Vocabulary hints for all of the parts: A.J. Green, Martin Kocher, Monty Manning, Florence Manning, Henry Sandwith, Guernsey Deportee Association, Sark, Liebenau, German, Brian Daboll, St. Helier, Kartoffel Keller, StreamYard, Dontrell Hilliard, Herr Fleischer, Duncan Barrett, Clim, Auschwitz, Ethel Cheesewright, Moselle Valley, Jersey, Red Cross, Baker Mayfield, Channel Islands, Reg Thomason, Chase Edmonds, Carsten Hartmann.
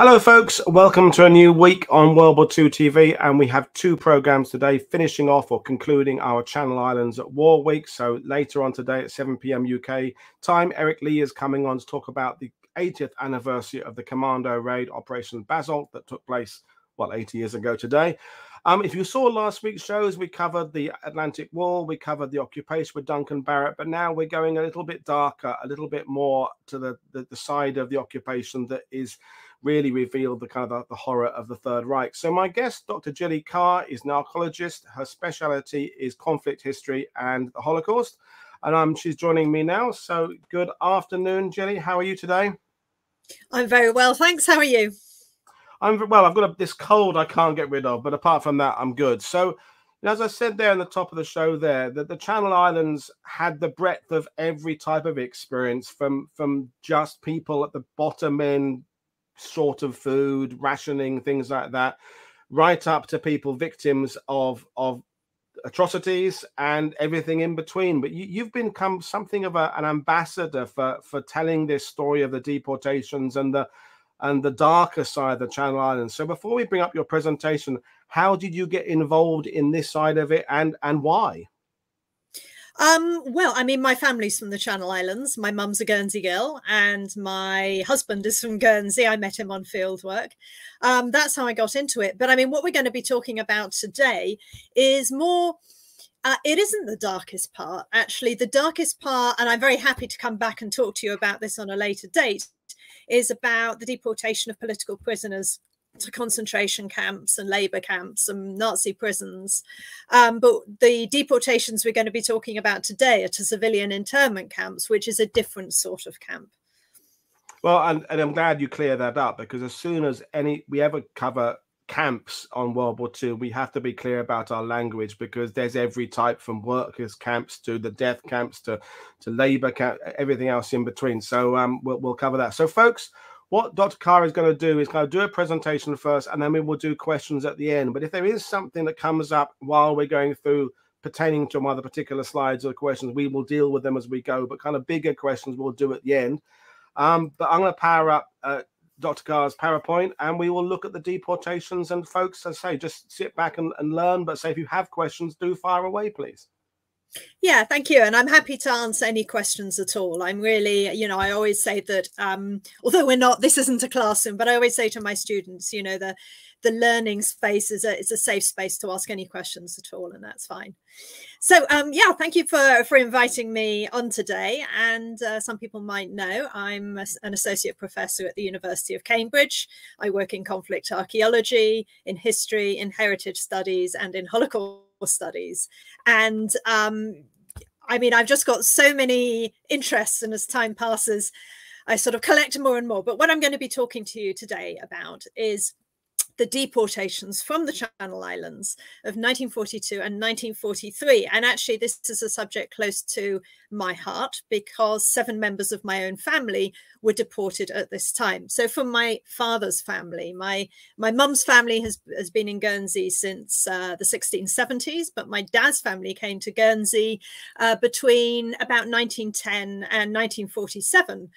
Hello folks, welcome to a new week on World War II TV, and we have two programmes today finishing off or concluding our Channel Islands at War Week. So later on today at 7 PM UK time, Eric Lee is coming on to talk about the 80th anniversary of the commando raid Operation Basalt that took place, well, 80 years ago today. If you saw last week's shows, we covered the Atlantic Wall, we covered the occupation with Duncan Barrett, but now we're going a little bit darker, a little bit more to the side of the occupation that is really revealed the kind of the horror of the Third Reich. So my guest, Dr. Gilly Carr, is an archaeologist. Her speciality is conflict history and the Holocaust, and she's joining me now. So good afternoon, Gilly. How are you today? I'm very well, thanks. How are you? I'm well. I've got this cold I can't get rid of, but apart from that, I'm good. So, as I said there in the top of the show there, that the Channel Islands had the breadth of every type of experience, from just people at the bottom end, short of food, rationing, things like that, right up to people victims of atrocities and everything in between. But you've become something of an ambassador for telling this story of the deportations and the darker side of the Channel Islands. So before we bring up your presentation, how did you get involved in this side of it, and why? Well, I mean, my family's from the Channel Islands. My mum's a Guernsey girl and my husband is from Guernsey. I met him on field work. That's how I got into it. But I mean, what we're going to be talking about today is more... it isn't the darkest part, actually. The darkest part, and I'm very happy to come back and talk to you about this on a later date, is about the deportation of political prisoners to concentration camps and labor camps and Nazi prisons. But the deportations we're going to be talking about today are to civilian internment camps, which is a different sort of camp. Well, and I'm glad you clear that up, because as soon as we ever cover camps on World War II, we have to be clear about our language, because there's every type, from workers' camps to the death camps to labour camp, everything else in between. So we'll cover that. So folks, what Dr. Carr is going to do is kind of do a presentation first, and then we will do questions at the end. But if there is something that comes up while we're going through pertaining to one of the particular slides or questions, we will deal with them as we go. But kind of bigger questions we'll do at the end. But I'm going to power up Dr. Carr's PowerPoint, and we will look at the deportations. And folks, as I say, just sit back and learn, but say if you have questions, do fire away, please. Yeah, thank you. And I'm happy to answer any questions at all. I'm really, I always say that, although this isn't a classroom, but I always say to my students, the learning space is a safe space to ask any questions at all, and that's fine. So yeah, thank you for inviting me on today. And some people might know I'm an associate professor at the University of Cambridge. I work in conflict archaeology, in history, in heritage studies, and in Holocaust studies. And I mean, I've just got so many interests, and as time passes, I sort of collect more and more. But what I'm going to be talking to you today about is the deportations from the Channel Islands of 1942 and 1943. And actually, this is a subject close to my heart, because 7 members of my own family were deported at this time. So from my father's family, my mum's family has been in Guernsey since the 1670s, but my dad's family came to Guernsey between about 1910 and 1947.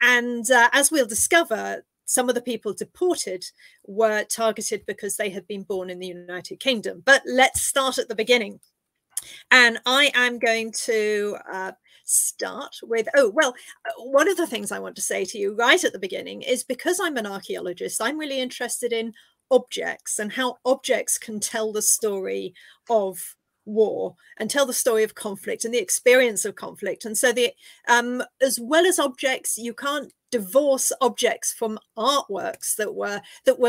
And as we'll discover, some of the people deported were targeted because they had been born in the United Kingdom. But let's start at the beginning. And I am going to start with, one of the things I want to say to you right at the beginning is, because I'm an archaeologist, I'm really interested in objects and how objects can tell the story of war and tell the story of conflict and the experience of conflict. And so as well as objects, you can't divorce objects from artworks that were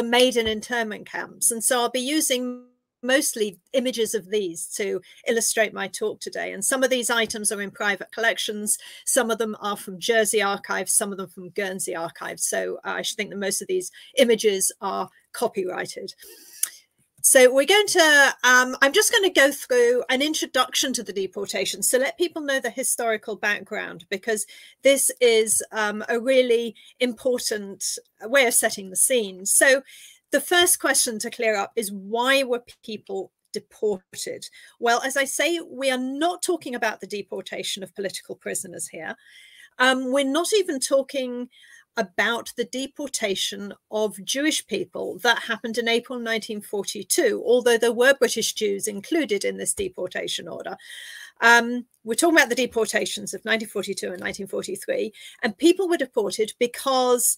made in internment camps. And so I'll be using mostly images of these to illustrate my talk today. And some of these items are in private collections. Some of them are from Jersey archives, some of them from Guernsey archives. So I should think that most of these images are copyrighted. So we're going to, I'm just going to go through an introduction to the deportation, so let people know the historical background, because this is a really important way of setting the scene. So the first question to clear up is, why were people deported? Well, as I say, we are not talking about the deportation of political prisoners here. We're not even talking about the deportation of Jewish people that happened in April 1942, although there were British Jews included in this deportation order. We're talking about the deportations of 1942 and 1943, and people were deported because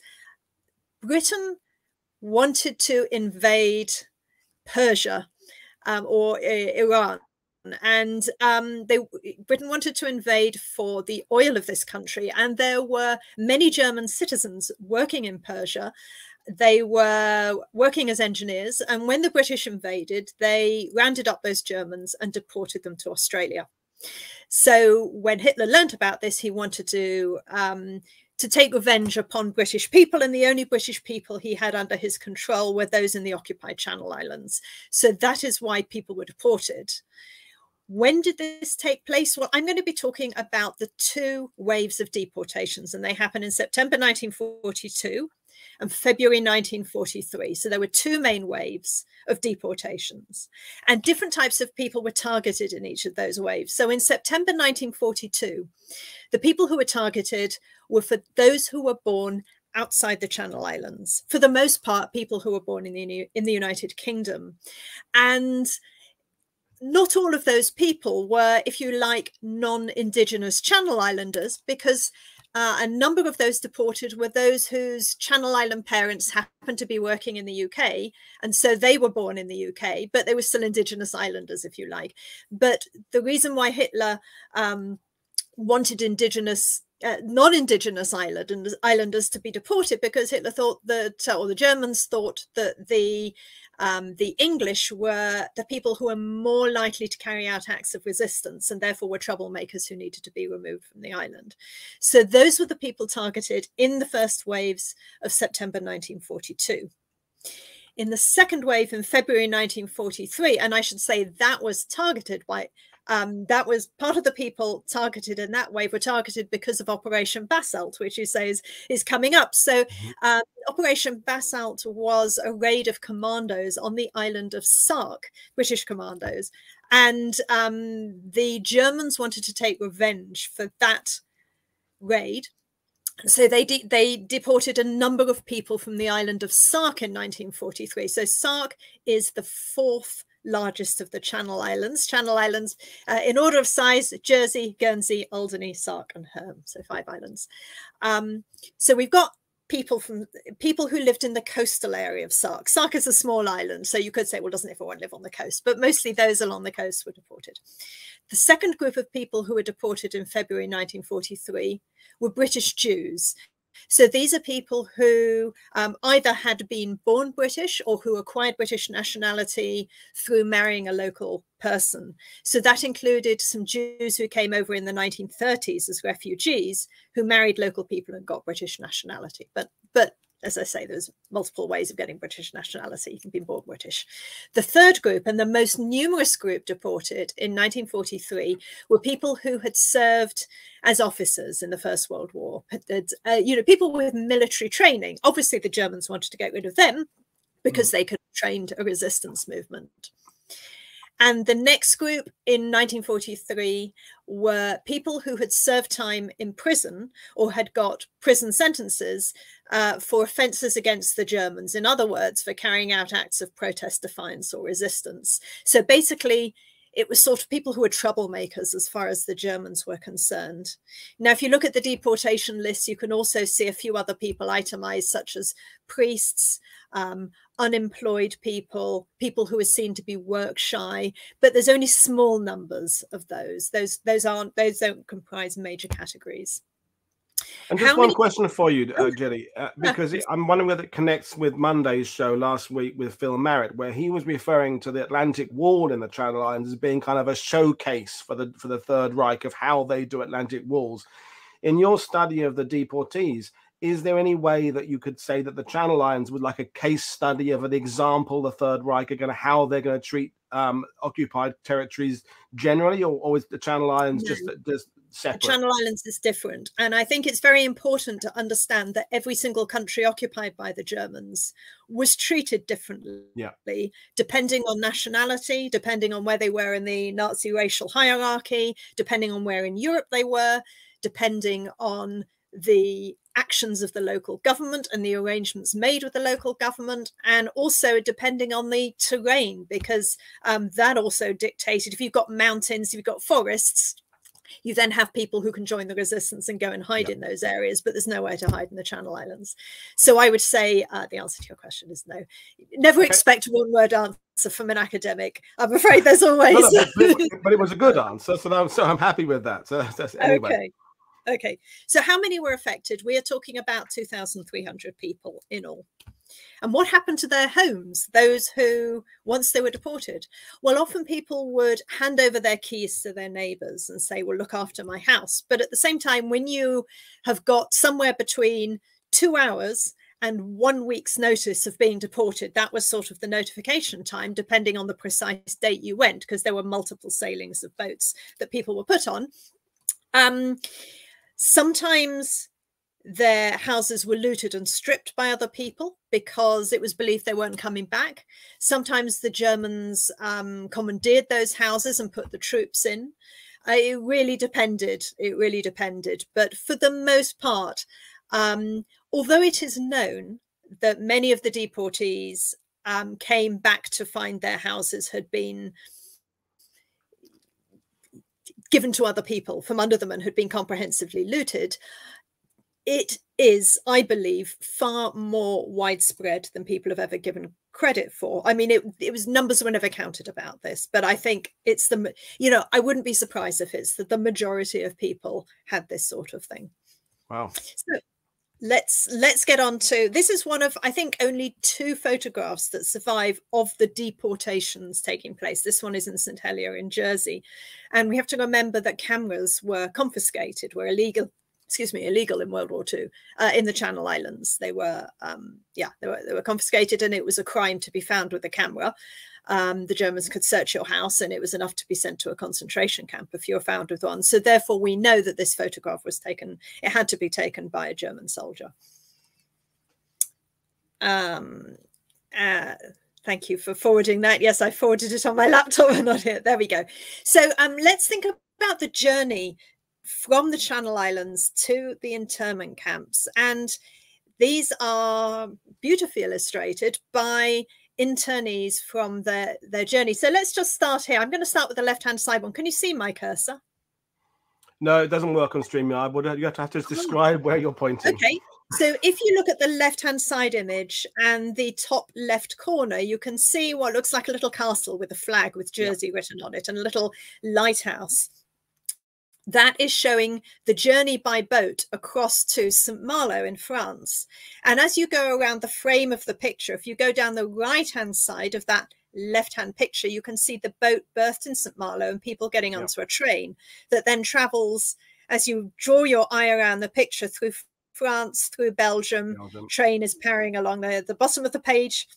Britain wanted to invade Persia or Iran. And Britain wanted to invade for the oil of this country, and there were many German citizens working in Persia. They were working as engineers, and when the British invaded, they rounded up those Germans and deported them to Australia. So when Hitler learnt about this, he wanted to take revenge upon British people, and the only British people he had under his control were those in the occupied Channel Islands. So that is why people were deported. When did this take place? Well, I'm going to be talking about the two waves of deportations, and they happened in September 1942 and February 1943. So there were two main waves of deportations, and different types of people were targeted in each of those waves. So in September 1942, the people who were targeted were for those who were born outside the Channel Islands, for the most part, people who were born in the United Kingdom. And not all of those people were, if you like, non-indigenous Channel Islanders, because a number of those deported were those whose Channel Island parents happened to be working in the UK, and so they were born in the UK, but they were still indigenous islanders, if you like. But the reason why Hitler wanted indigenous non-indigenous islanders to be deported, because Hitler thought that, or the Germans thought that the English were the people who were more likely to carry out acts of resistance, and therefore were troublemakers who needed to be removed from the island. So those were the people targeted in the first waves of September 1942. In the second wave in February 1943, and I should say that was targeted by that was part of the people targeted in that wave were targeted because of Operation Basalt, which you say is coming up. So Operation Basalt was a raid of commandos on the island of Sark, British commandos. And the Germans wanted to take revenge for that raid. So they deported a number of people from the island of Sark in 1943. So Sark is the fourth largest of the Channel Islands. Channel Islands in order of size: Jersey, Guernsey, Alderney, Sark and Herm, so five islands. So we've got people who lived in the coastal area of Sark. Sark is a small island, so you could say, well, doesn't everyone live on the coast? But mostly those along the coast were deported. The second group of people who were deported in February 1943 were British Jews. So these are people who either had been born British or who acquired British nationality through marrying a local person. So that included some Jews who came over in the 1930s as refugees who married local people and got British nationality. But as I say, there's multiple ways of getting British nationality. You can be born British. The third group, and the most numerous group deported in 1943, were people who had served as officers in the First World War. You know, people with military training. Obviously, the Germans wanted to get rid of them because they could have trained a resistance movement. And the next group in 1943 were people who had served time in prison or had got prison sentences for offences against the Germans. In other words, for carrying out acts of protest, defiance or resistance. So basically, it was sort of people who were troublemakers as far as the Germans were concerned. Now, if you look at the deportation list, you can also see a few other people itemised, such as priests, unemployed people, people who are seen to be work shy, but there's only small numbers of those. Those don't comprise major categories. And just one question for you, Gilly, because I'm wondering whether it connects with Monday's show last week with Phil Marrett, where he was referring to the Atlantic Wall in the Channel Islands as being kind of a showcase for the Third Reich of how they do Atlantic Walls. In your study of the deportees, is there any way that you could say that the Channel Islands would like a case study of an example the Third Reich are going to, how they're going to treat occupied territories generally, or is the Channel Islands just separate? The Channel Islands is different, and I think it's very important to understand that every single country occupied by the Germans was treated differently, depending on nationality, depending on where they were in the Nazi racial hierarchy, depending on where in Europe they were, depending on the actions of the local government and the arrangements made with the local government, and also depending on the terrain, because that also dictated, if you've got mountains, if you've got forests, you then have people who can join the resistance and go and hide in those areas, but there's nowhere to hide in the Channel Islands. So I would say the answer to your question is no. Never expect a one-word answer from an academic. I'm afraid there's always... but it was a good answer, so, I'm happy with that. So, anyway. Okay. Okay, so how many were affected? We are talking about 2,300 people in all. And what happened to their homes, those who, once they were deported? Well, often people would hand over their keys to their neighbours and say, well, look after my house. But at the same time, when you have got somewhere between 2 hours and 1 week's notice of being deported, that was sort of the notification time, depending on the precise date you went, because there were multiple sailings of boats that people were put on. Sometimes their houses were looted and stripped by other people because it was believed they weren't coming back. Sometimes the Germans commandeered those houses and put the troops in. It really depended. It really depended. But for the most part, although it is known that many of the deportees came back to find their houses had been given to other people from under them and had been comprehensively looted, it is, I believe, far more widespread than people have ever given credit for. I mean, it was, numbers were never counted about this, but I think it's the, you know, I wouldn't be surprised if it's that the majority of people had this sort of thing. Wow. So let's get on to, this is one of, I think, only 2 photographs that survive of the deportations taking place. This one is in St. Helier in Jersey. And we have to remember that cameras were confiscated, were illegal, excuse me, illegal in World War II, in the Channel Islands. They were, they were confiscated, and it was a crime to be found with a camera. The Germans could search your house, and it was enough to be sent to a concentration camp if you were found with one. So therefore, we know that this photograph was taken. It had to be taken by a German soldier. Thank you for forwarding that. Yes, I forwarded it on my laptop and not here. There we go. So let's think about the journey from the Channel Islands to the internment camps. And these are beautifully illustrated by internees from their journey. So let's just start here. I'm going to start with the left-hand side one. Can you see my cursor? No, it doesn't work on StreamYard. You have to describe where you're pointing. Okay. So if you look at the left-hand side image and the top left corner, you can see what looks like a little castle with a flag with Jersey written on it and a little lighthouse. That is showing the journey by boat across to St. Malo in France. And as you go around the frame of the picture, if you go down the right-hand side of that left-hand picture, you can see the boat berthed in St. Malo and people getting onto a train that then travels, as you draw your eye around the picture, through France, through Belgium. Train is powering along there. The bottom of the page,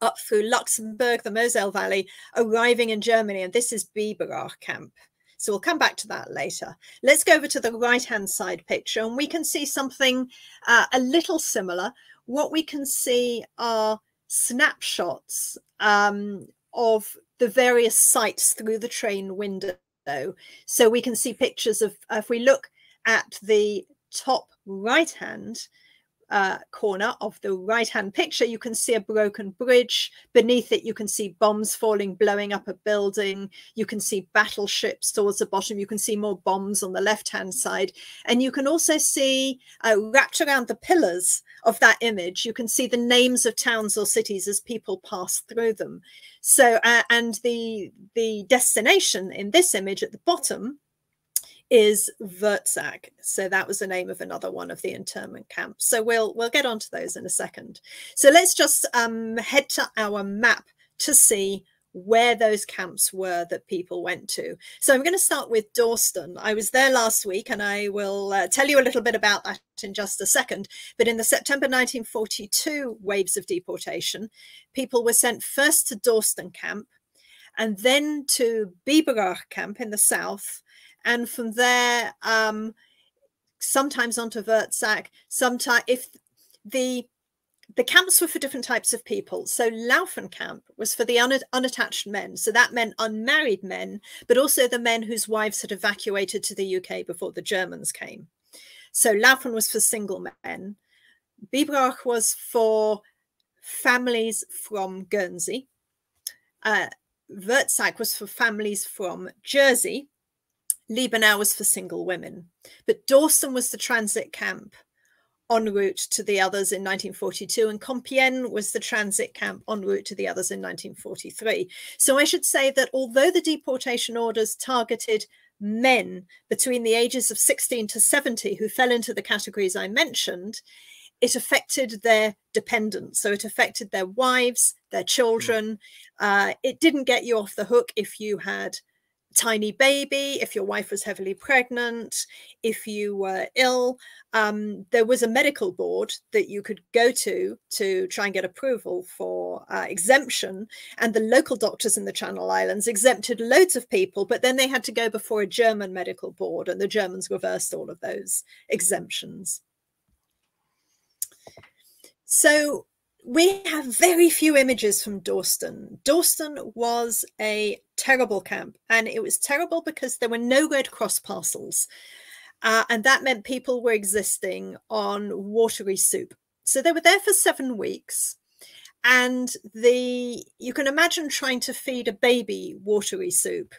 up through Luxembourg, the Moselle Valley, arriving in Germany. And this is Biberach camp. So we'll come back to that later. Let's go over to the right-hand side picture, and we can see something a little similar. What we can see are snapshots of the various sites through the train window. So we can see pictures of, if we look at the top right-hand corner of the right-hand picture, you can see a broken bridge. Beneath it, you can see bombs falling, blowing up a building. You can see battleships towards the bottom. You can see more bombs on the left-hand side. And you can also see, wrapped around the pillars of that image, you can see the names of towns or cities as people pass through them. So, and the destination in this image at the bottom is Wurzach. So that was the name of another one of the internment camps. So we'll get onto those in a second. So let's just head to our map to see where those camps were that people went to. So I'm going to start with Dorsten. I was there last week, and I will tell you a little bit about that in just a second. But in the September 1942 waves of deportation, people were sent first to Dorsten camp and then to Biberach camp in the south. And from there, sometimes onto Wurzach, sometimes if the camps were for different types of people. So Laufen camp was for the unattached men. So that meant unmarried men, but also the men whose wives had evacuated to the UK before the Germans came. So Laufen was for single men. Biberach was for families from Guernsey. Wurzach was for families from Jersey. Liebenau was for single women. But Dorsten was the transit camp en route to the others in 1942, and Compiègne was the transit camp en route to the others in 1943. So I should say that although the deportation orders targeted men between the ages of 16 to 70 who fell into the categories I mentioned, it affected their dependents. So it affected their wives, their children. It didn't get you off the hook if you had tiny baby, if your wife was heavily pregnant, if you were ill. There was a medical board that you could go to try and get approval for exemption, and the local doctors in the Channel Islands exempted loads of people, but then they had to go before a German medical board, and the Germans reversed all of those exemptions. So we have very few images from Dorsten. Dorsten was a terrible camp, and it was terrible because there were no Red Cross parcels, and that meant people were existing on watery soup. So they were there for 7 weeks, and you can imagine trying to feed a baby watery soup.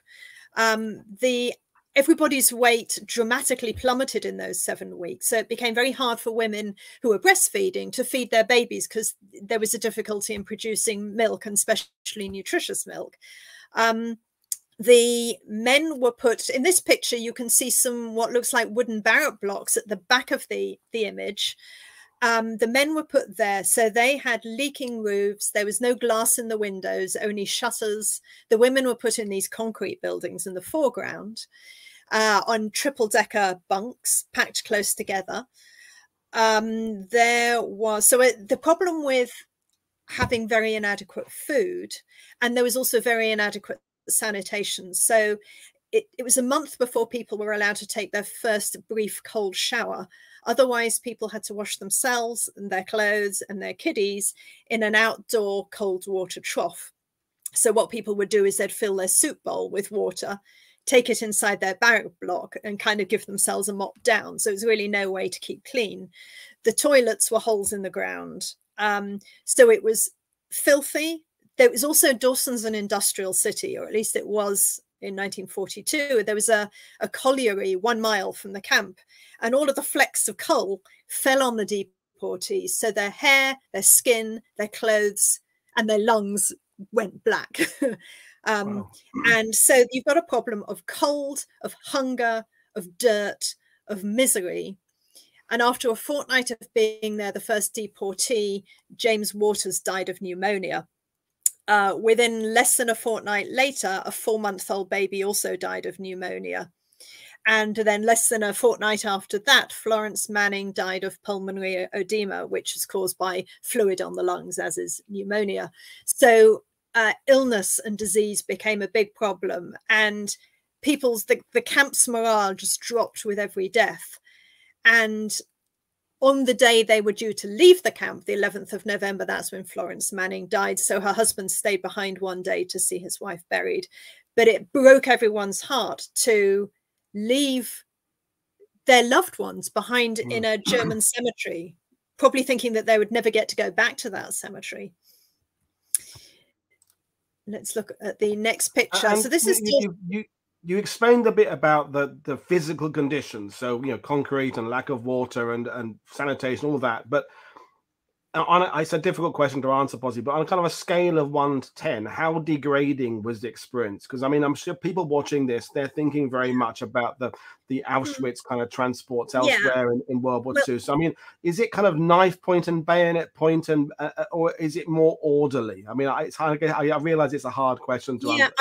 Everybody's weight dramatically plummeted in those 7 weeks. So it became very hard for women who were breastfeeding to feed their babies because there was a difficulty in producing milk, and especially nutritious milk. The men were put, in this picture, you can see some what looks like wooden barrack blocks at the back of the image. The men were put there. So they had leaking roofs. There was no glass in the windows, only shutters. The women were put in these concrete buildings in the foreground. On triple-decker bunks packed close together. The problem with having very inadequate food, and there was also very inadequate sanitation. So it was a month before people were allowed to take their first brief cold shower. Otherwise, people had to wash themselves and their clothes and their kiddies in an outdoor cold water trough. So what people would do is they'd fill their soup bowl with water, take it inside their barrack block, and kind of give themselves a mop down. So it was really no way to keep clean. The toilets were holes in the ground. So it was filthy. There was also, Dorsten's an industrial city, or at least it was in 1942. There was a colliery 1 mile from the camp, and all of the flecks of coal fell on the deportees. So their hair, their skin, their clothes, and their lungs went black. Wow. And so you've got a problem of cold, of hunger, of dirt, of misery. And after a fortnight of being there, the first deportee, James Waters, died of pneumonia. Within less than a fortnight later, a 4-month-old baby also died of pneumonia. And then less than a fortnight after that, Florence Manning died of pulmonary oedema, which is caused by fluid on the lungs, as is pneumonia. So illness and disease became a big problem, and the camp's morale just dropped with every death. And on the day they were due to leave the camp, the 11th of November, that's when Florence Manning died. So her husband stayed behind one day to see his wife buried. But it broke everyone's heart to leave their loved ones behind in a German cemetery, probably thinking that they would never get to go back to that cemetery. Let's look at the next picture. So this is you explained a bit about the physical conditions, so concrete and lack of water and sanitation, all that. But it's a difficult question to answer, possibly. But on kind of a scale of 1 to 10, how degrading was the experience? Because I mean, I'm sure people watching this, they're thinking very much about the Auschwitz kind of transports elsewhere in World War II. So I mean, is it kind of knife point and bayonet point, and or is it more orderly? I mean, it's hard. I realize it's a hard question to answer.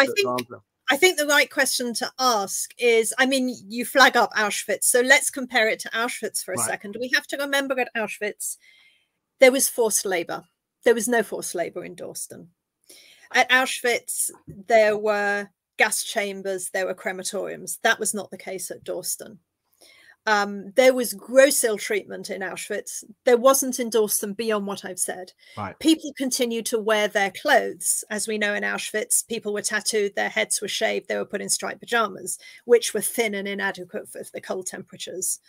I think the right question to ask is, I mean, you flag up Auschwitz, so let's compare it to Auschwitz for a second. We have to remember at Auschwitz, there was forced labor. There was no forced labor in Dorsten. At Auschwitz, there were gas chambers, there were crematoriums. That was not the case at Dorsten. There was gross ill treatment in Auschwitz. There wasn't in Dorsten beyond what I've said. Right. People continued to wear their clothes. As we know in Auschwitz, people were tattooed, their heads were shaved, they were put in striped pajamas, which were thin and inadequate for the cold temperatures.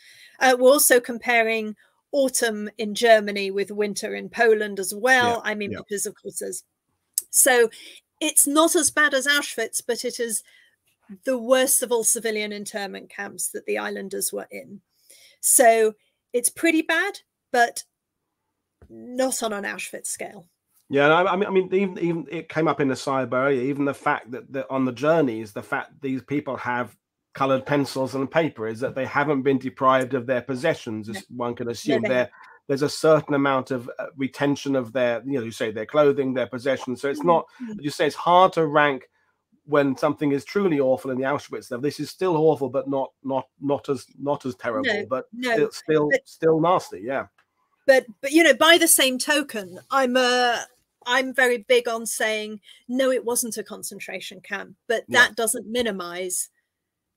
We're also comparing autumn in Germany with winter in Poland as well. Yeah. I mean, yeah. Because of course there's... So it's not as bad as Auschwitz, but it is the worst of all civilian internment camps that the islanders were in. So it's pretty bad, but not on an Auschwitz scale. Yeah, no, I mean, even it came up in the cyber area, even the fact that on the journeys, the fact these people have coloured pencils and paper is that they haven't been deprived of their possessions, as one can assume. No, there's a certain amount of retention of their, you know, you say their clothing, their possessions. So it's not, you say it's hard to rank when something is truly awful in the Auschwitz stuff. This is still awful, but not as terrible, but still nasty. Yeah. But you know, by the same token, I'm very big on saying, no, it wasn't a concentration camp, but that doesn't minimize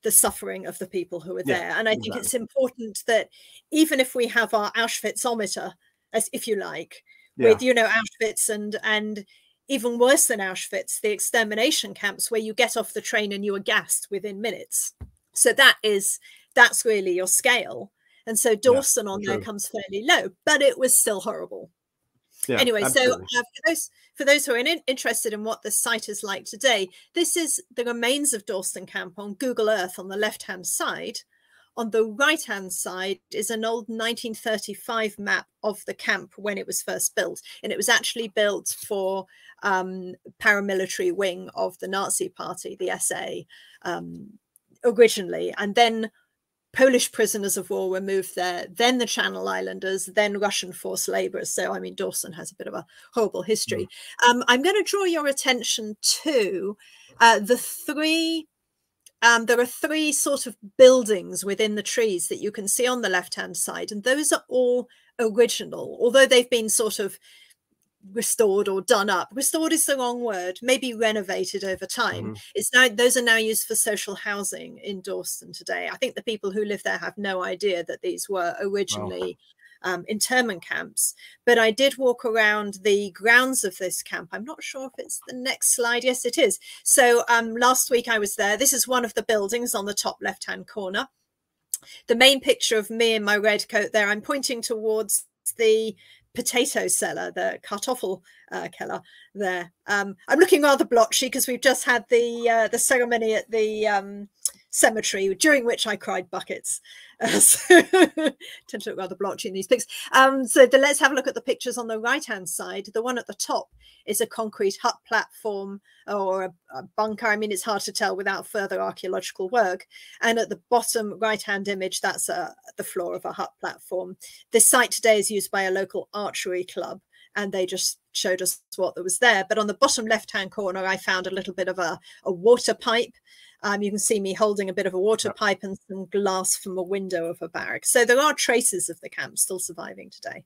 the suffering of the people who were there. And I think it's important that even if we have our Auschwitzometer, as if you like, with, you know, Auschwitz and even worse than Auschwitz, the extermination camps where you get off the train and you are gassed within minutes. So that's really your scale. And so Dorsten on there comes fairly low, but it was still horrible. Yeah, anyway, absolutely. So for those who are interested in what the site is like today, this is the remains of Dorsten Camp on Google Earth on the left-hand side. On the right-hand side is an old 1935 map of the camp when it was first built. And it was actually built for paramilitary wing of the Nazi party, the SA, originally. And then Polish prisoners of war were moved there, then the Channel Islanders, then Russian forced laborers. So, I mean, Dorsten has a bit of a horrible history. I'm going to draw your attention to there are three sort of buildings within the trees that you can see on the left-hand side. And those are all original, although they've been sort of restored or done up. Restored is the wrong word, maybe renovated over time. It's now, those are now used for social housing in Dorsten today. I think the people who live there have no idea that these were originally internment camps. But I did walk around the grounds of this camp. I'm not sure if it's the next slide. Yes, it is. So last week I was there. This is one of the buildings on the top left-hand corner. The main picture of me in my red coat there, I'm pointing towards the potato cellar, the Kartoffel Keller there. I'm looking rather blotchy because we've just had the ceremony at the cemetery, during which I cried buckets. So tend to look rather blotchy in these pics. So let's have a look at the pictures on the right-hand side. The one at the top is a concrete hut platform or a bunker. I mean, it's hard to tell without further archaeological work. And at the bottom right-hand image, that's the floor of a hut platform. This site today is used by a local archery club, and they just showed us what there was there. But on the bottom left-hand corner, I found a little bit of a water pipe. You can see me holding a bit of a water pipe and some glass from a window of a barrack. So there are traces of the camp still surviving today.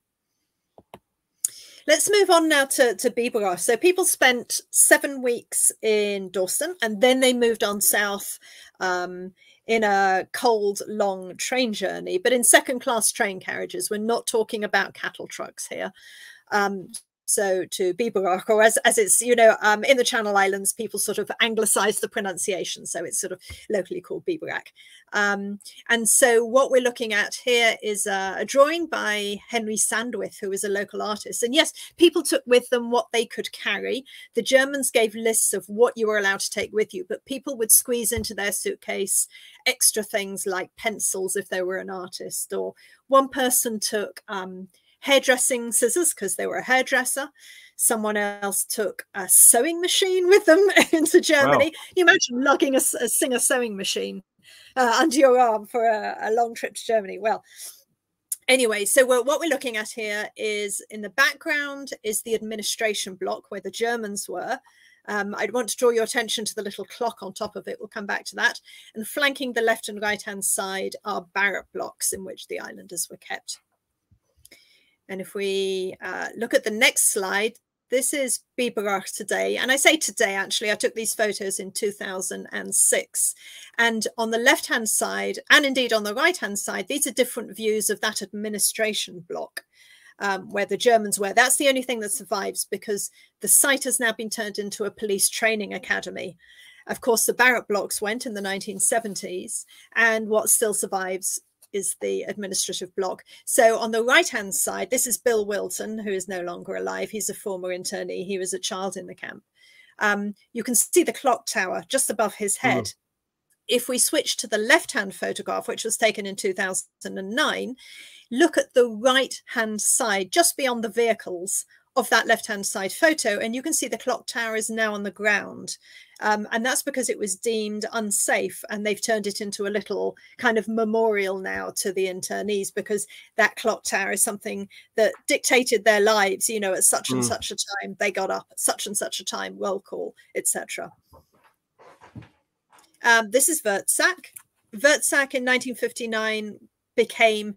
Let's move on now to Biberach. So people spent 7 weeks in Dorsten, and then they moved on south in a cold, long train journey, but in second-class train carriages. We're not talking about cattle trucks here. So to Biberach, or as it's, you know, in the Channel Islands, people sort of anglicize the pronunciation. So it's sort of locally called Biberach. And so what we're looking at here is a drawing by Henry Sandwith, who is a local artist. And yes, people took with them what they could carry. The Germans gave lists of what you were allowed to take with you, but people would squeeze into their suitcase extra things like pencils if they were an artist. Or one person took hairdressing scissors because they were a hairdresser. Someone else took a sewing machine with them into Germany. Wow. You imagine lugging a Singer sewing machine under your arm for a long trip to Germany. Well, anyway, so what we're looking at here is, in the background is the administration block where the Germans were. I'd want to draw your attention to the little clock on top of it. We'll come back to that. And flanking the left and right hand side are barrack blocks in which the islanders were kept. And if we look at the next slide, This is Biberach today. And I say today, actually, I took these photos in 2006. And on the left-hand side, and indeed on the right-hand side, these are different views of that administration block where the Germans were. That's the only thing that survives because the site has now been turned into a police training academy. Of course, the barrack blocks went in the 1970s, and what still survives is the administrative block. So on the right-hand side, this is Bill Wilton, who is no longer alive. He's a former internee. He was a child in the camp. You can see the clock tower just above his head. Mm. If we switch to the left-hand photograph, which was taken in 2009, look at the right-hand side, just beyond the vehicles of that left-hand side photo, and you can see the clock tower is now on the ground. And that's because it was deemed unsafe, and they've turned it into a little kind of memorial now to the internees, because that clock tower is something that dictated their lives. You know, at such and such a time, they got up, at such and such a time, roll call, etc. This is Wurzach. Wurzach in 1959 became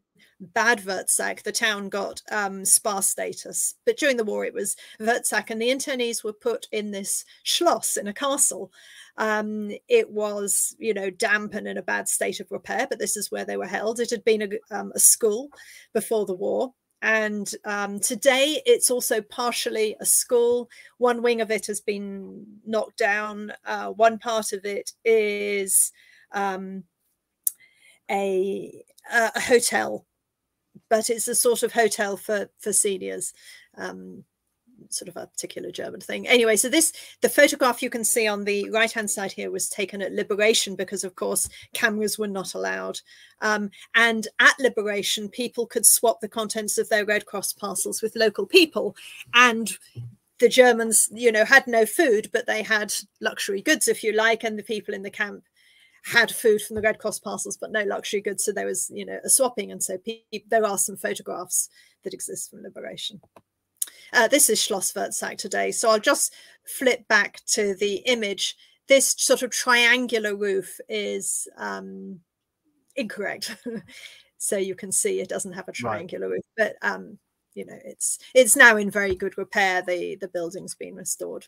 Bad Wurzach. The town got spa status, but during the war it was Wurzach, and the internees were put in this schloss, in a castle. It was, you know, damp and in a bad state of repair, but this is where they were held. It had been a school before the war, and today it's also partially a school. One wing of it has been knocked down. One part of it is a hotel, but it's a sort of hotel for seniors, sort of a particular German thing. Anyway, so the photograph you can see on the right-hand side here was taken at Liberation, because of course cameras were not allowed. And at Liberation, people could swap the contents of their Red Cross parcels with local people, and the Germans, you know, had no food, but they had luxury goods, if you like, and the people in the camp had food from the Red Cross parcels, but no luxury goods. So there was, you know, a swapping. And so there are some photographs that exist from Liberation. This is Schloss Wurzach today. So I'll just flip back to the image. This sort of triangular roof is incorrect. So you can see it doesn't have a triangular roof, but, you know, it's now in very good repair. The building's been restored.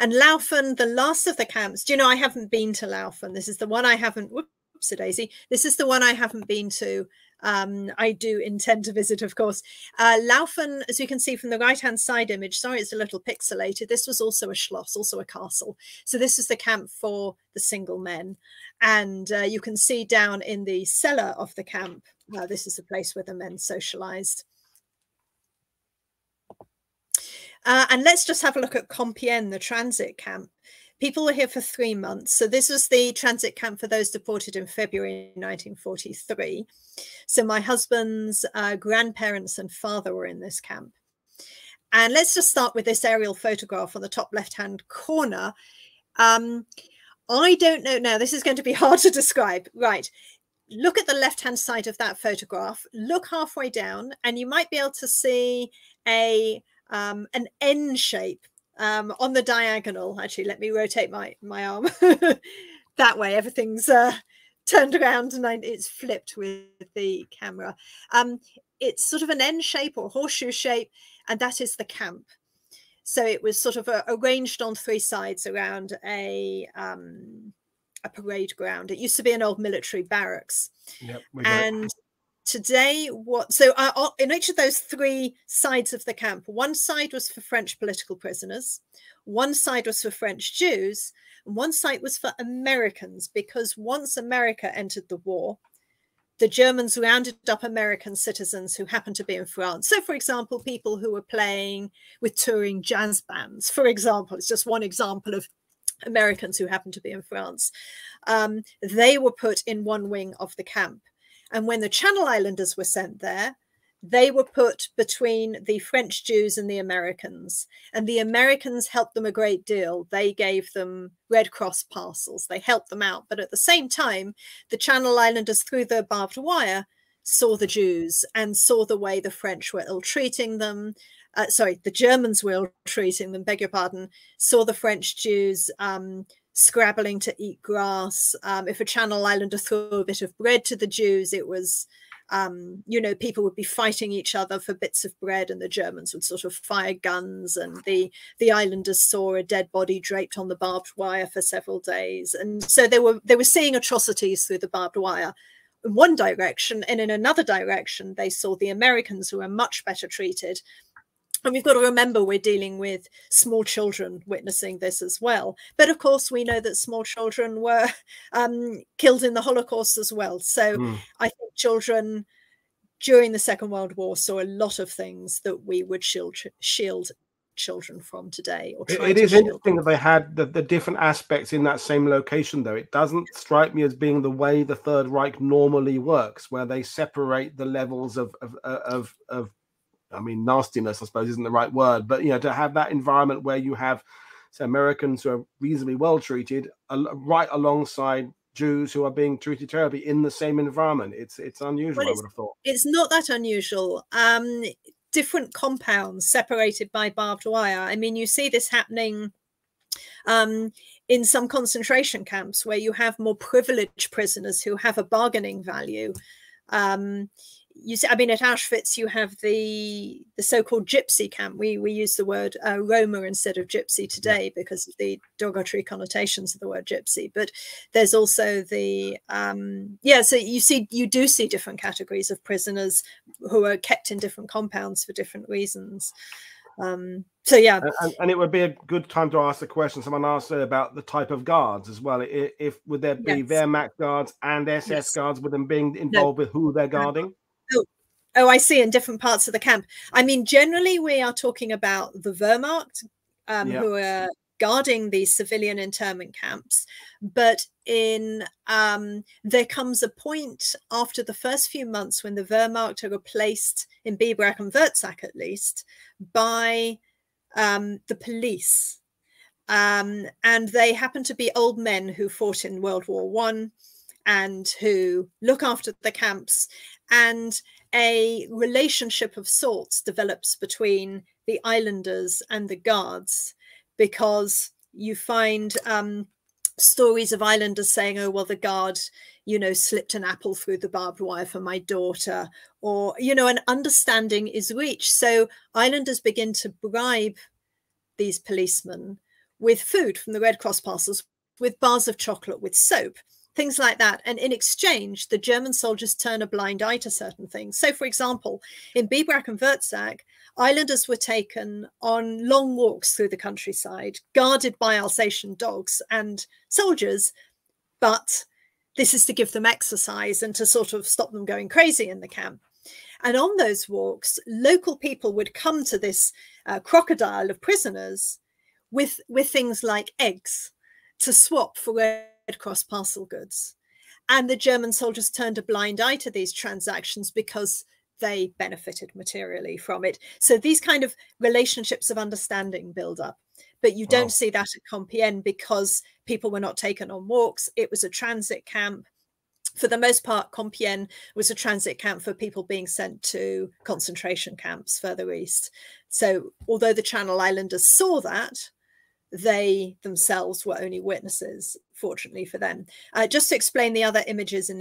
And Laufen, the last of the camps. Do you know, I haven't been to Laufen. This is the one I haven't, whoops-a-daisy. This is the one I haven't been to. I do intend to visit, of course. Laufen, as you can see from the right-hand side image, sorry, it's a little pixelated. This was also a schloss, also a castle. So this is the camp for the single men. And you can see down in the cellar of the camp, this is the place where the men socialized. And let's just have a look at Compiègne, the transit camp. People were here for 3 months. So this was the transit camp for those deported in February 1943. So my husband's grandparents and father were in this camp. And let's just start with this aerial photograph on the top left-hand corner. I don't know now, this is going to be hard to describe. Right. Look at the left-hand side of that photograph. Look halfway down, and you might be able to see an N shape on the diagonal. Actually, let me rotate my arm that way. Everything's turned around and it's flipped with the camera. It's sort of an N shape or horseshoe shape, and that is the camp. So it was sort of arranged on three sides around a parade ground. It used to be an old military barracks. Yep, and today, in each of those three sides of the camp, one side was for French political prisoners, one side was for French Jews, and one side was for Americans, because once America entered the war, the Germans rounded up American citizens who happened to be in France. So, for example, people who were playing with touring jazz bands, for example, it's just one example of Americans who happened to be in France. They were put in one wing of the camp. And when the Channel Islanders were sent there, they were put between the French Jews and the Americans. And the Americans helped them a great deal. They gave them Red Cross parcels. They helped them out. But at the same time, the Channel Islanders, through the barbed wire, saw the Jews and saw the way the French were ill-treating them. The Germans were ill-treating them, beg your pardon, saw the French Jews scrabbling to eat grass. If a Channel Islander threw a bit of bread to the Jews, it was you know, people would be fighting each other for bits of bread, and the Germans would sort of fire guns, and the islanders saw a dead body draped on the barbed wire for several days. And so they were seeing atrocities through the barbed wire in one direction, and in another direction they saw the Americans, who were much better treated. And we've got to remember we're dealing with small children witnessing this as well. But of course, we know that small children were killed in the Holocaust as well. So I think children during the Second World War saw a lot of things that we would shield children from today. Or it is interesting that they had the different aspects in that same location, though. It doesn't strike me as being the way the Third Reich normally works, where they separate the levels of I mean, nastiness, I suppose, isn't the right word. But, you know, to have that environment where you have, say, Americans who are reasonably well treated right alongside Jews who are being treated terribly in the same environment, it's unusual, I would have thought. It's not that unusual. Different compounds separated by barbed wire. I mean, you see this happening in some concentration camps where you have more privileged prisoners who have a bargaining value. You see, I mean, at Auschwitz, you have the so-called gypsy camp. We use the word Roma instead of gypsy today because of the derogatory connotations of the word gypsy. But there's also the so you do see different categories of prisoners who are kept in different compounds for different reasons. So yeah, and it would be a good time to ask the question someone asked about the type of guards as well. If would there be Wehrmacht guards and SS guards, with them being involved with who they're guarding? Oh, I see, in different parts of the camp. I mean, generally, we are talking about the Wehrmacht, who are guarding these civilian internment camps. But in there comes a point after the first few months when the Wehrmacht are replaced, in Biberach and Wurzach at least, by the police. And they happen to be old men who fought in World War I and who look after the camps. And a relationship of sorts develops between the islanders and the guards, because you find stories of islanders saying, oh, well, the guard, you know, slipped an apple through the barbed wire for my daughter, or, you know, an understanding is reached. So islanders begin to bribe these policemen with food from the Red Cross parcels, with bars of chocolate, with soap, things like that. And in exchange, the German soldiers turn a blind eye to certain things. So, for example, in Biberach and Wurzach, islanders were taken on long walks through the countryside, guarded by Alsatian dogs and soldiers. But this is to give them exercise and to sort of stop them going crazy in the camp. And on those walks, local people would come to this crocodile of prisoners with things like eggs to swap for Red Cross parcel goods. And the German soldiers turned a blind eye to these transactions because they benefited materially from it. So these kind of relationships of understanding build up. But you don't see that at Compiègne, because people were not taken on walks. It was a transit camp. For the most part, Compiègne was a transit camp for people being sent to concentration camps further east. So although the Channel Islanders saw that, they themselves were only witnesses, fortunately for them. Just to explain the other images in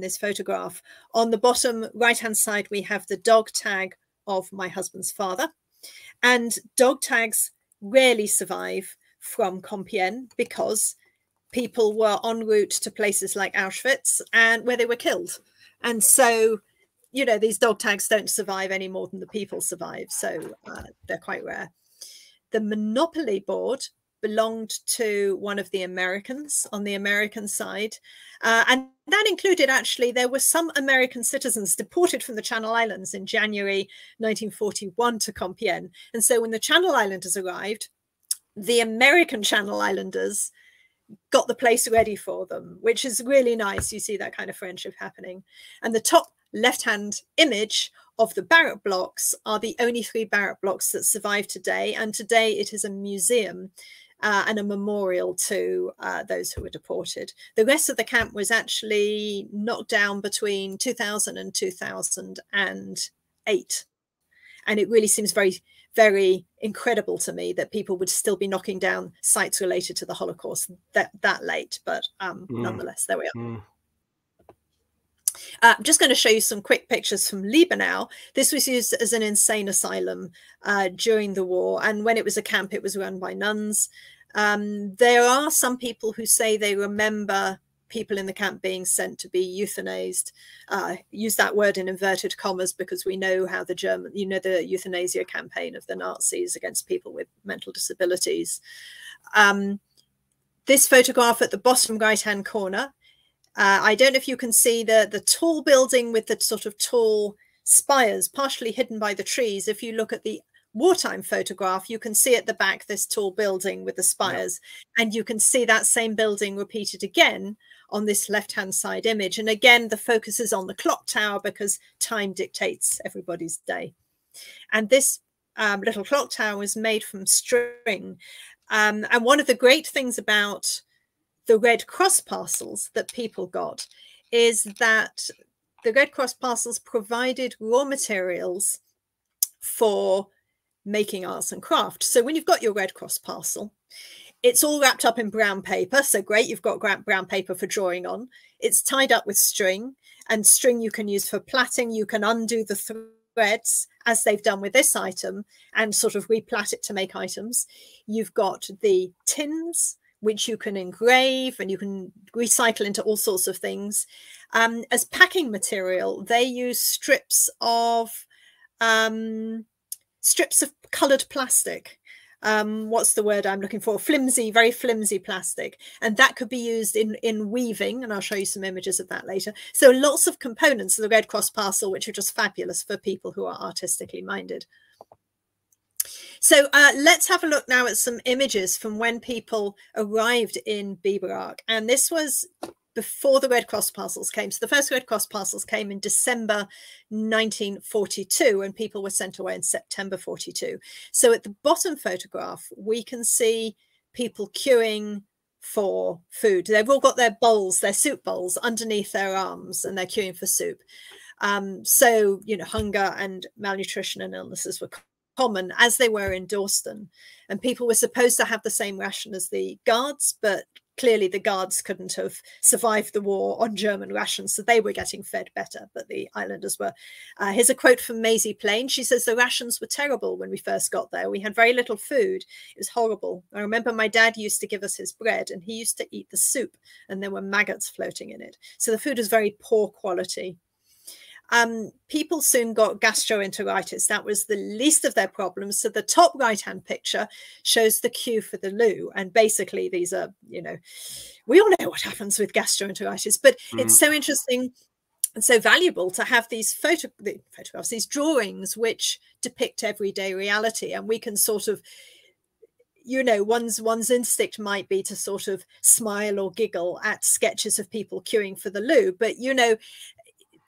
this photograph, on the bottom right-hand side, we have the dog tag of my husband's father. And dog tags rarely survive from Compiègne because people were en route to places like Auschwitz, and where they were killed. And so, you know, these dog tags don't survive any more than the people survive. So they're quite rare. The Monopoly board belonged to one of the Americans on the American side. And that included, actually, there were some American citizens deported from the Channel Islands in January 1941 to Compiègne. And so when the Channel Islanders arrived, the American Channel Islanders got the place ready for them, which is really nice. You see that kind of friendship happening. And the top left-hand image of the barrack blocks are the only three barrack blocks that survive today. And today it is a museum and a memorial to those who were deported. The rest of the camp was actually knocked down between 2000 and 2008. And it really seems very, very incredible to me that people would still be knocking down sites related to the Holocaust that late. But nonetheless, there we are. I'm just going to show you some quick pictures from Liebenau. This was used as an insane asylum during the war, and when it was a camp, it was run by nuns. There are some people who say they remember people in the camp being sent to be euthanized. Use that word in inverted commas because we know how the German, you know, the euthanasia campaign of the Nazis against people with mental disabilities. This photograph at the bottom right-hand corner, I don't know if you can see the tall building with the sort of tall spires partially hidden by the trees. If you look at the wartime photograph, you can see at the back this tall building with the spires, yeah. And you can see that same building repeated again on this left-hand side image. And again, the focus is on the clock tower because time dictates everybody's day. And this little clock tower was made from string. And one of the great things about the Red Cross parcels that people got is that the Red Cross parcels provided raw materials for making arts and crafts. So when you've got your Red Cross parcel, it's all wrapped up in brown paper. So great, you've got brown paper for drawing on. It's tied up with string, and string you can use for plaiting. You can undo the threads as they've done with this item and sort of replat it to make items. You've got the tins, which you can engrave and you can recycle into all sorts of things. As packing material, they use strips of coloured plastic. What's the word I'm looking for? Flimsy, very flimsy plastic. And that could be used in weaving. And I'll show you some images of that later. So lots of components of the Red Cross parcel, which are just fabulous for people who are artistically minded. So let's have a look now at some images from when people arrived in Biberach. And this was before the Red Cross parcels came. So the first Red Cross parcels came in December 1942, and people were sent away in September 42. So at the bottom photograph, we can see people queuing for food. They've all got their bowls, their soup bowls underneath their arms, and they're queuing for soup. So, you know, hunger and malnutrition and illnesses were common, as they were in Dorsten, and people were supposed to have the same ration as the guards, but clearly the guards couldn't have survived the war on German rations, so they were getting fed better, but the islanders were. Here's a quote from Maisie Plain. She says, "The rations were terrible when we first got there. We had very little food. It was horrible. I remember my dad used to give us his bread, and he used to eat the soup, and there were maggots floating in it." So the food was very poor quality. People soon got gastroenteritis. That was the least of their problems. So the top right-hand picture shows the queue for the loo. And basically these are, you know, we all know what happens with gastroenteritis, but it's so interesting and so valuable to have these photographs, these drawings, which depict everyday reality. And we can sort of, you know, one's instinct might be to sort of smile or giggle at sketches of people queuing for the loo, but, you know,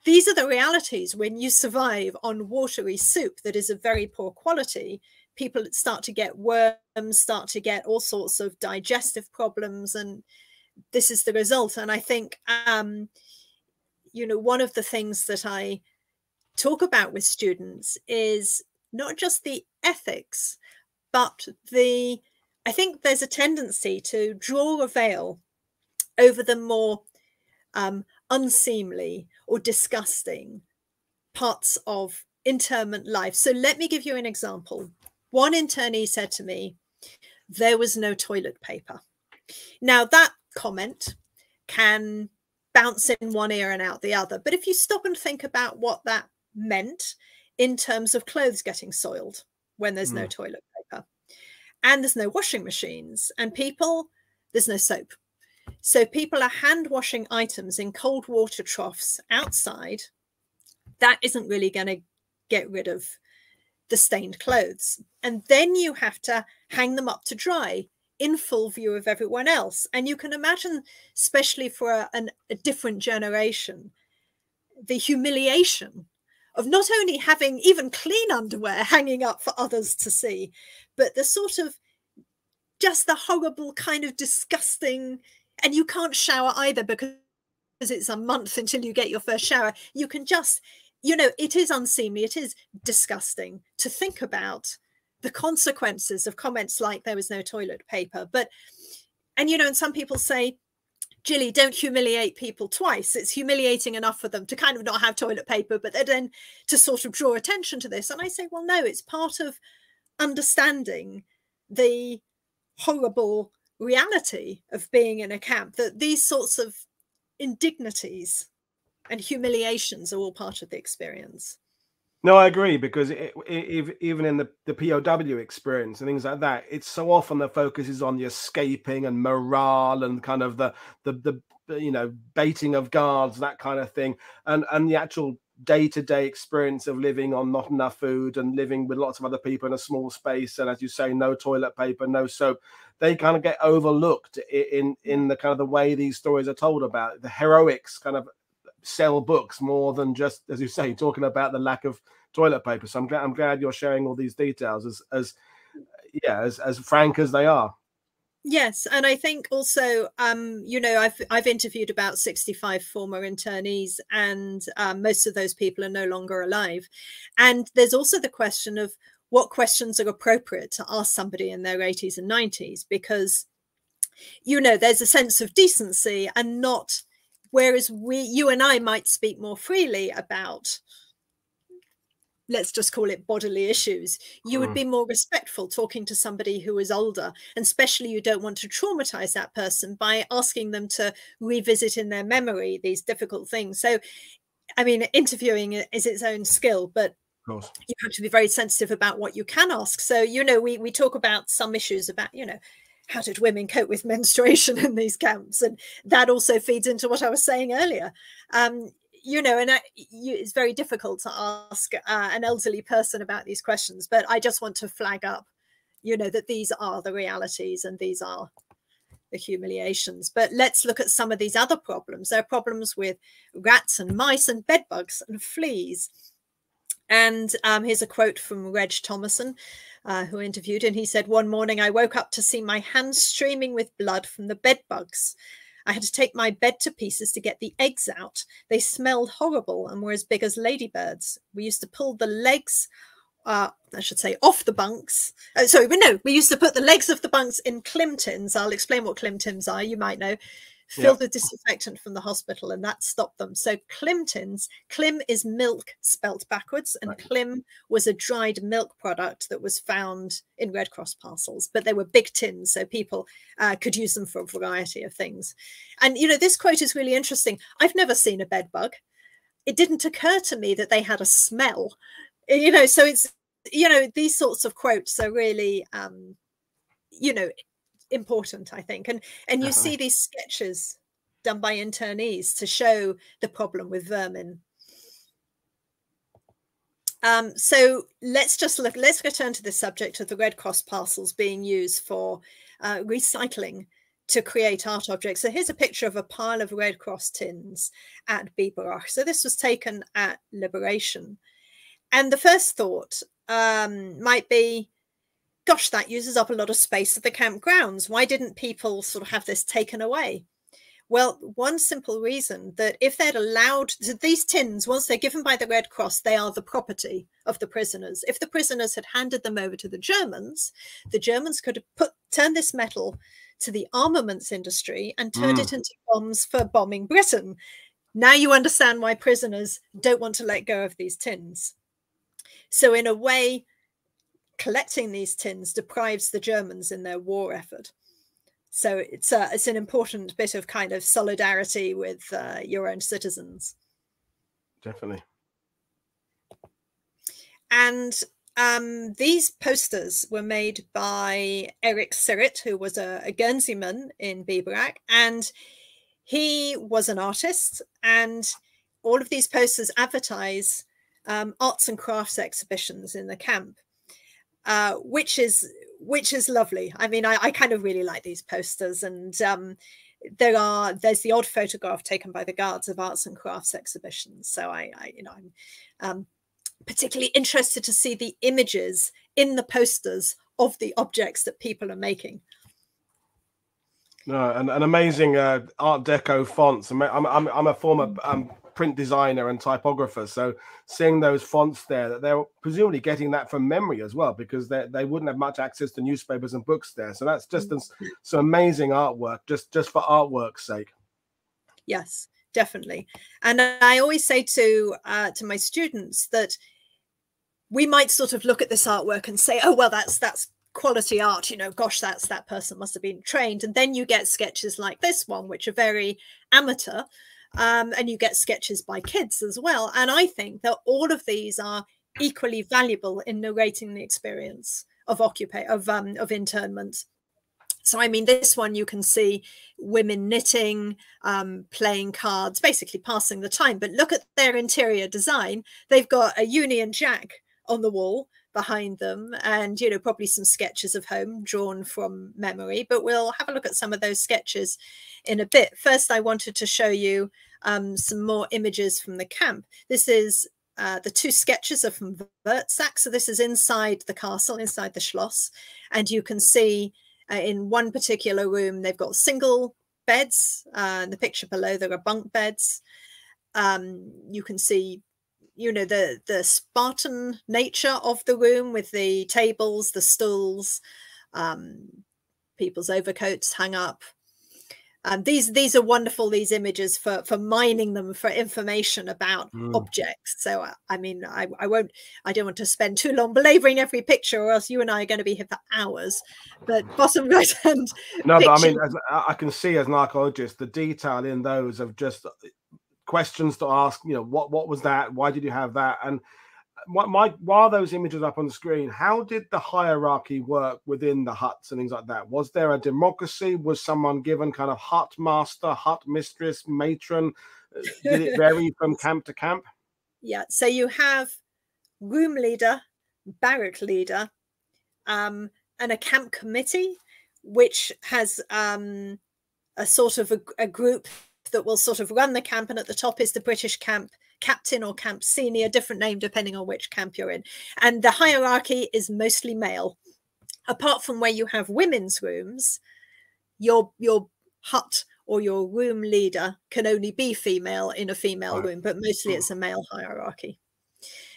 these are the realities when you survive on watery soup that is of very poor quality. People start to get worms, start to get all sorts of digestive problems, and this is the result. And I think, you know, one of the things that I talk about with students is not just the ethics, but I think there's a tendency to draw a veil over the more unseemly or disgusting parts of internment life. So let me give you an example. One internee said to me, "There was no toilet paper." Now that comment can bounce in one ear and out the other, but if you stop and think about what that meant in terms of clothes getting soiled when there's no toilet paper, and there's no washing machines, and there's no soap. So people are hand washing items in cold water troughs outside. That isn't really going to get rid of the stained clothes. And then you have to hang them up to dry in full view of everyone else. And you can imagine, especially for a different generation, the humiliation of not only having even clean underwear hanging up for others to see, but the sort of just the horrible kind of disgusting. And you can't shower either because it's a month until you get your first shower. You can just, you know, it is unseemly. It is disgusting to think about the consequences of comments like "there was no toilet paper." But, and you know, and some people say, Gilly, don't humiliate people twice. It's humiliating enough for them to kind of not have toilet paper, but then to sort of draw attention to this. And I say, well, no, it's part of understanding the horrible reality of being in a camp, that these sorts of indignities and humiliations are all part of the experience. No, I agree, because even in the POW experience and things like that, it's so often the focus is on the escaping and morale and kind of the you know, baiting of guards, that kind of thing, and the actual day-to-day experience of living on not enough food and living with lots of other people in a small space, and as you say, no toilet paper, no soap. They kind of get overlooked in the kind of the way these stories are told about the heroics kind of sell books more than just, as you say, talking about the lack of toilet paper. So I'm glad you're sharing all these details as frank as they are. Yes, and I think also, you know, I've interviewed about 65 former internees, and most of those people are no longer alive. And there's also the question of what questions are appropriate to ask somebody in their 80s and 90s, because, you know, there's a sense of decency and not. Whereas you and I might speak more freely about, let's just call it, bodily issues, you would be more respectful talking to somebody who is older, and especially you don't want to traumatize that person by asking them to revisit in their memory these difficult things. So, I mean, interviewing is its own skill, but you have to be very sensitive about what you can ask. So, you know, we talk about some issues about, you know, how did women cope with menstruation in these camps? And that also feeds into what I was saying earlier. You know, and it's very difficult to ask an elderly person about these questions, but I just want to flag up, you know, that these are the realities and these are the humiliations. But let's look at some of these other problems. There are problems with rats and mice and bedbugs and fleas. And here's a quote from Reg Thomason, who interviewed, and he said, "One morning I woke up to see my hands streaming with blood from the bed bugs. I had to take my bed to pieces to get the eggs out. They smelled horrible and were as big as ladybirds. We used to pull the legs, off the bunks. We used to put the legs of the bunks in clim tins. I'll explain what clim tins are, you might know. Filled with disinfectant from the hospital, and that stopped them. So clim tins, clim is milk spelt backwards, and clim was a dried milk product that was found in Red Cross parcels, but they were big tins, so people could use them for a variety of things. And, you know, this quote is really interesting. I've never seen a bed bug. It didn't occur to me that they had a smell, you know, so it's, you know, these sorts of quotes are really, you know, important, I think, and you see these sketches done by internees to show the problem with vermin. So let's return to the subject of the Red Cross parcels being used for recycling to create art objects. So here's a picture of a pile of Red Cross tins at Biberach. So this was taken at Liberation, and the first thought might be, gosh, that uses up a lot of space at the campgrounds. Why didn't people sort of have this taken away? Well, one simple reason that if they'd allowed these tins, once they're given by the Red Cross, they are the property of the prisoners. If the prisoners had handed them over to the Germans could have turned this metal to the armaments industry and turned it into bombs for bombing Britain. Now you understand why prisoners don't want to let go of these tins. So in a way, collecting these tins deprives the Germans in their war effort. So it's an important bit of kind of solidarity with your own citizens. Definitely. And these posters were made by Eric Sirrett, who was a Guernseyman in Biberach, and he was an artist, and all of these posters advertise arts and crafts exhibitions in the camp. Which is lovely. I mean, I kind of really like these posters, and there's the odd photograph taken by the guards of arts and crafts exhibitions. So I'm particularly interested to see the images in the posters of the objects that people are making. No, an amazing Art Deco fonts. I'm a former print designer and typographer, so seeing those fonts there, that they're presumably getting that from memory as well, because they wouldn't have much access to newspapers and books there. So that's just some amazing artwork, just for artwork's sake. Yes, definitely. And I always say to my students that we might sort of look at this artwork and say, oh, well, that's quality art, you know, gosh, that person must have been trained. And then you get sketches like this one, which are very amateur, and you get sketches by kids as well. And I think that all of these are equally valuable in narrating the experience of internment. So, I mean, this one you can see women knitting, playing cards, basically passing the time. But look at their interior design. They've got a Union Jack on the wall behind them and, you know, probably some sketches of home drawn from memory. But we'll have a look at some of those sketches in a bit. First, I wanted to show you some more images from the camp. This is the two sketches are from Wurzach. So this is inside the castle, inside the Schloss. And you can see in one particular room, they've got single beds. In the picture below, there are bunk beds. You can see, you know, the Spartan nature of the room with the tables, the stools, people's overcoats hung up. These are wonderful, these images, for mining them for information about objects. So, I mean, I don't want to spend too long belaboring every picture, or else you and I are going to be here for hours. But bottom right hand. No, picture. But I mean, as I can see as an archaeologist, the detail in those of just questions to ask, you know, what was that? Why did you have that? And while those images up on the screen, how did the hierarchy work within the huts and things like that? Was there a democracy? Was someone given kind of hut master, hut mistress, matron? Did it vary from camp to camp? Yeah, so you have room leader, barrack leader, and a camp committee, which has a sort of a group that will sort of run the camp. And at the top is the British camp captain or camp senior, different name depending on which camp you're in. And the hierarchy is mostly male, apart from where you have women's rooms. Your hut or your room leader can only be female in a female room, but mostly it's a male hierarchy.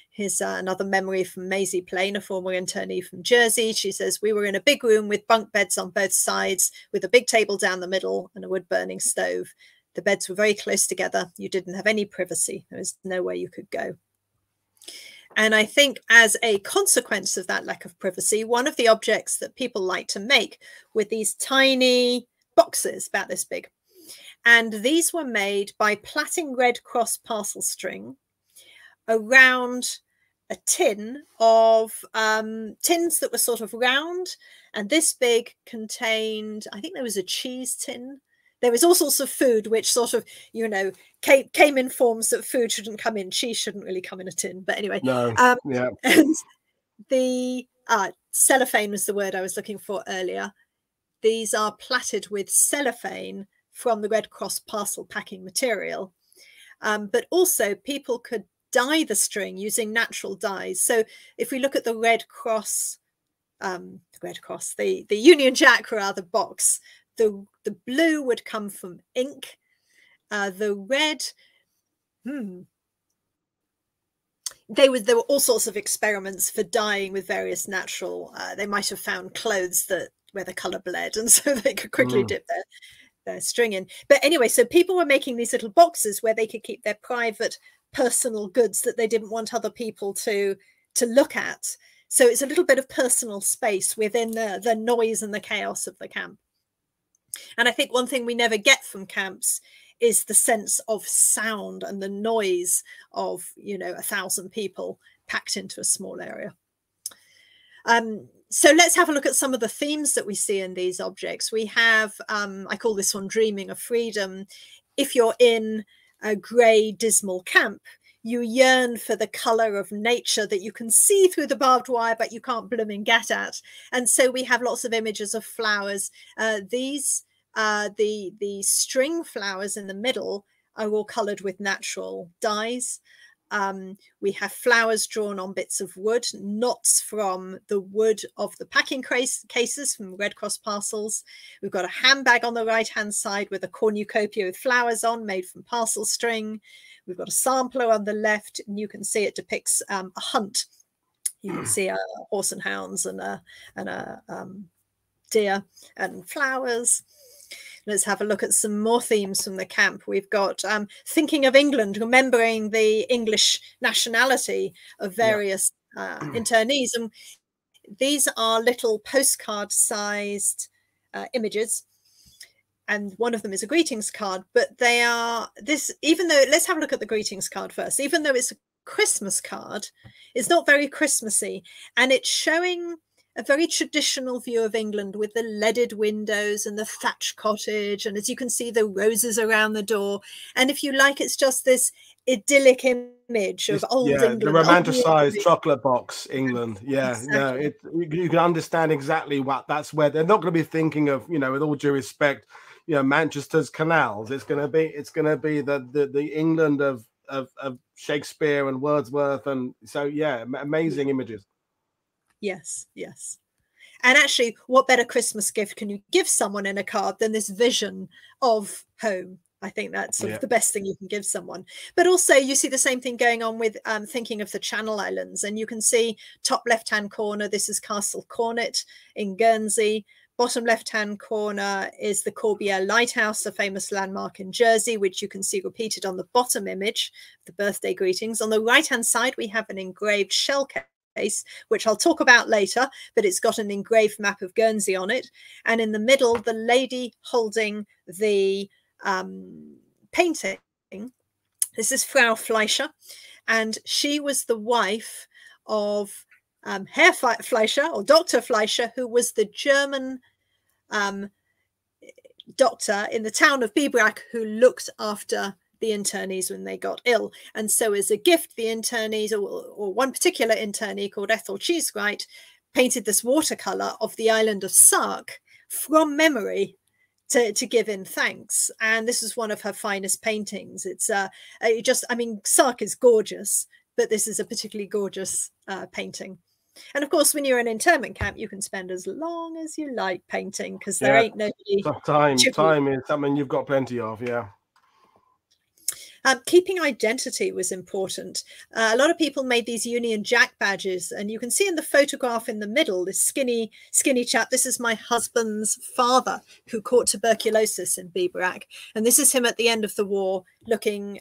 Here's another memory from Maisie Plain, a former internee from Jersey. She says, we were in a big room with bunk beds on both sides, with a big table down the middle and a wood-burning stove. The beds were very close together. You didn't have any privacy. There was nowhere you could go. And I think as a consequence of that lack of privacy, one of the objects that people like to make were these tiny boxes about this big. And these were made by plaiting Red Cross parcel string around a tin of tins that were sort of round. And this big contained, I think there was a cheese tin. There was all sorts of food which sort of, you know, came in forms that food shouldn't come in. Cheese shouldn't really come in a tin. But anyway, no, yeah. And the cellophane was the word I was looking for earlier. These are plaited with cellophane from the Red Cross parcel packing material. But also people could dye the string using natural dyes. So if we look at the the Union Jack rather box, the blue would come from ink, the red, there were all sorts of experiments for dyeing with various natural, they might have found clothes that where the colour bled, and so they could quickly dip their string in. But anyway, so people were making these little boxes where they could keep their private personal goods that they didn't want other people to look at. So it's a little bit of personal space within the noise and the chaos of the camp. And I think one thing we never get from camps is the sense of sound and the noise of, you know, 1,000 people packed into a small area. So let's have a look at some of the themes that we see in these objects. We have, I call this one Dreaming of Freedom. If you're in a grey, dismal camp, you yearn for the colour of nature that you can see through the barbed wire, but you can't blooming get at. And so we have lots of images of flowers. The string flowers in the middle are all coloured with natural dyes. We have flowers drawn on bits of wood, knots from the wood of the packing cases from Red Cross parcels. We've got a handbag on the right-hand side with a cornucopia with flowers on, made from parcel string. We've got a sampler on the left, and you can see it depicts a hunt. You can see a horse and hounds and a deer and flowers. Let's have a look at some more themes from the camp. We've got thinking of England, remembering the English nationality of various internees. And these are little postcard-sized images. And one of them is a greetings card, but they are this, even though, let's have a look at the greetings card first. Even though it's a Christmas card, it's not very Christmassy, and it's showing a very traditional view of England with the leaded windows and the thatch cottage. And as you can see, the roses around the door. And if you like, it's just this idyllic image of old England. The romanticized chocolate box England. Yeah, exactly. No, you can understand exactly what that's where they're not going to be thinking of, you know, with all due respect, you know, Manchester's canals. It's going to be the England of Shakespeare and Wordsworth. And so, yeah, amazing images. Yes, yes. And actually, what better Christmas gift can you give someone in a card than this vision of home? I think that's sort of the best thing you can give someone. But also, you see the same thing going on with thinking of the Channel Islands. And you can see top left-hand corner, this is Castle Cornet in Guernsey. Bottom left-hand corner is the Compiègne Lighthouse, a famous landmark in Jersey, which you can see repeated on the bottom image, the birthday greetings. On the right-hand side, we have an engraved shell case, which I'll talk about later, but it's got an engraved map of Guernsey on it. And in the middle, the lady holding the painting. This is Frau Fleischer, and she was the wife of Herr Fleischer, or Dr. Fleischer, who was the German doctor in the town of Biberach who looked after the internees when they got ill. And so as a gift, the internees, or one particular internee called Ethel Cheesewright, painted this watercolor of the island of Sark from memory to give in thanks. And this is one of her finest paintings. It's I mean, Sark is gorgeous, but this is a particularly gorgeous painting. And of course, when you're in an internment camp, you can spend as long as you like painting, because there ain't nobody. Time is something you've got plenty of, yeah. Keeping identity was important. A lot of people made these Union Jack badges, and you can see in the photograph in the middle, this skinny chap. This is my husband's father who caught tuberculosis in Biberach. And this is him at the end of the war, looking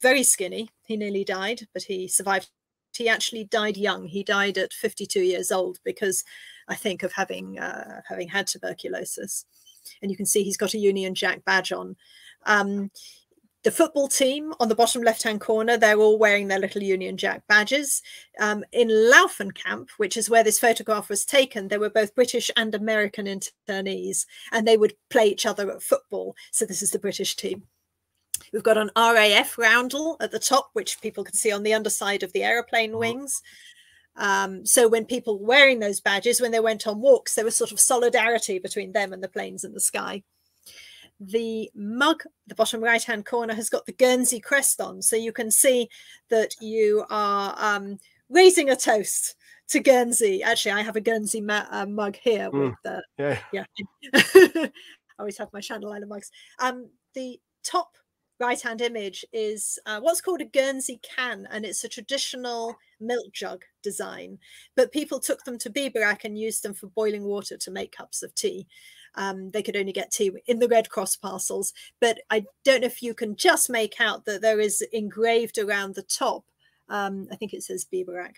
very skinny. He nearly died, but he survived. He actually died young. He died at 52 years old because, I think, of having had tuberculosis. And you can see he's got a Union Jack badge on. The football team on the bottom left-hand corner, they're all wearing their little Union Jack badges. In Laufen camp, which is where this photograph was taken, there were both British and American internees, and they would play each other at football. So this is the British team. We've got an RAF roundel at the top, which people can see on the underside of the aeroplane wings. So when people wearing those badges, when they went on walks, there was sort of solidarity between them and the planes in the sky. The mug, the bottom right-hand corner, has got the Guernsey crest on, so you can see that you are raising a toast to Guernsey. Actually, I have a Guernsey mug here. With the, I always have my Channel Island mugs. The top right-hand image is what's called a Guernsey can, and it's a traditional milk jug design. But people took them to Biberach and used them for boiling water to make cups of tea. They could only get tea in the Red Cross parcels. But I don't know if you can just make out that there is engraved around the top. I think it says Biberach.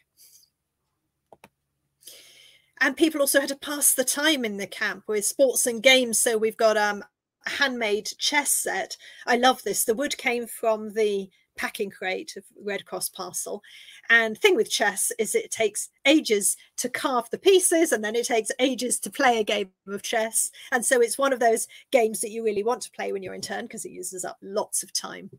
And people also had to pass the time in the camp with sports and games. So we've got a handmade chess set. I love this. The wood came from the packing crate of Red Cross parcel. And thing with chess is it takes ages to carve the pieces, and then it takes ages to play a game of chess. And so it's one of those games that you really want to play when you're in turn, because it uses up lots of time.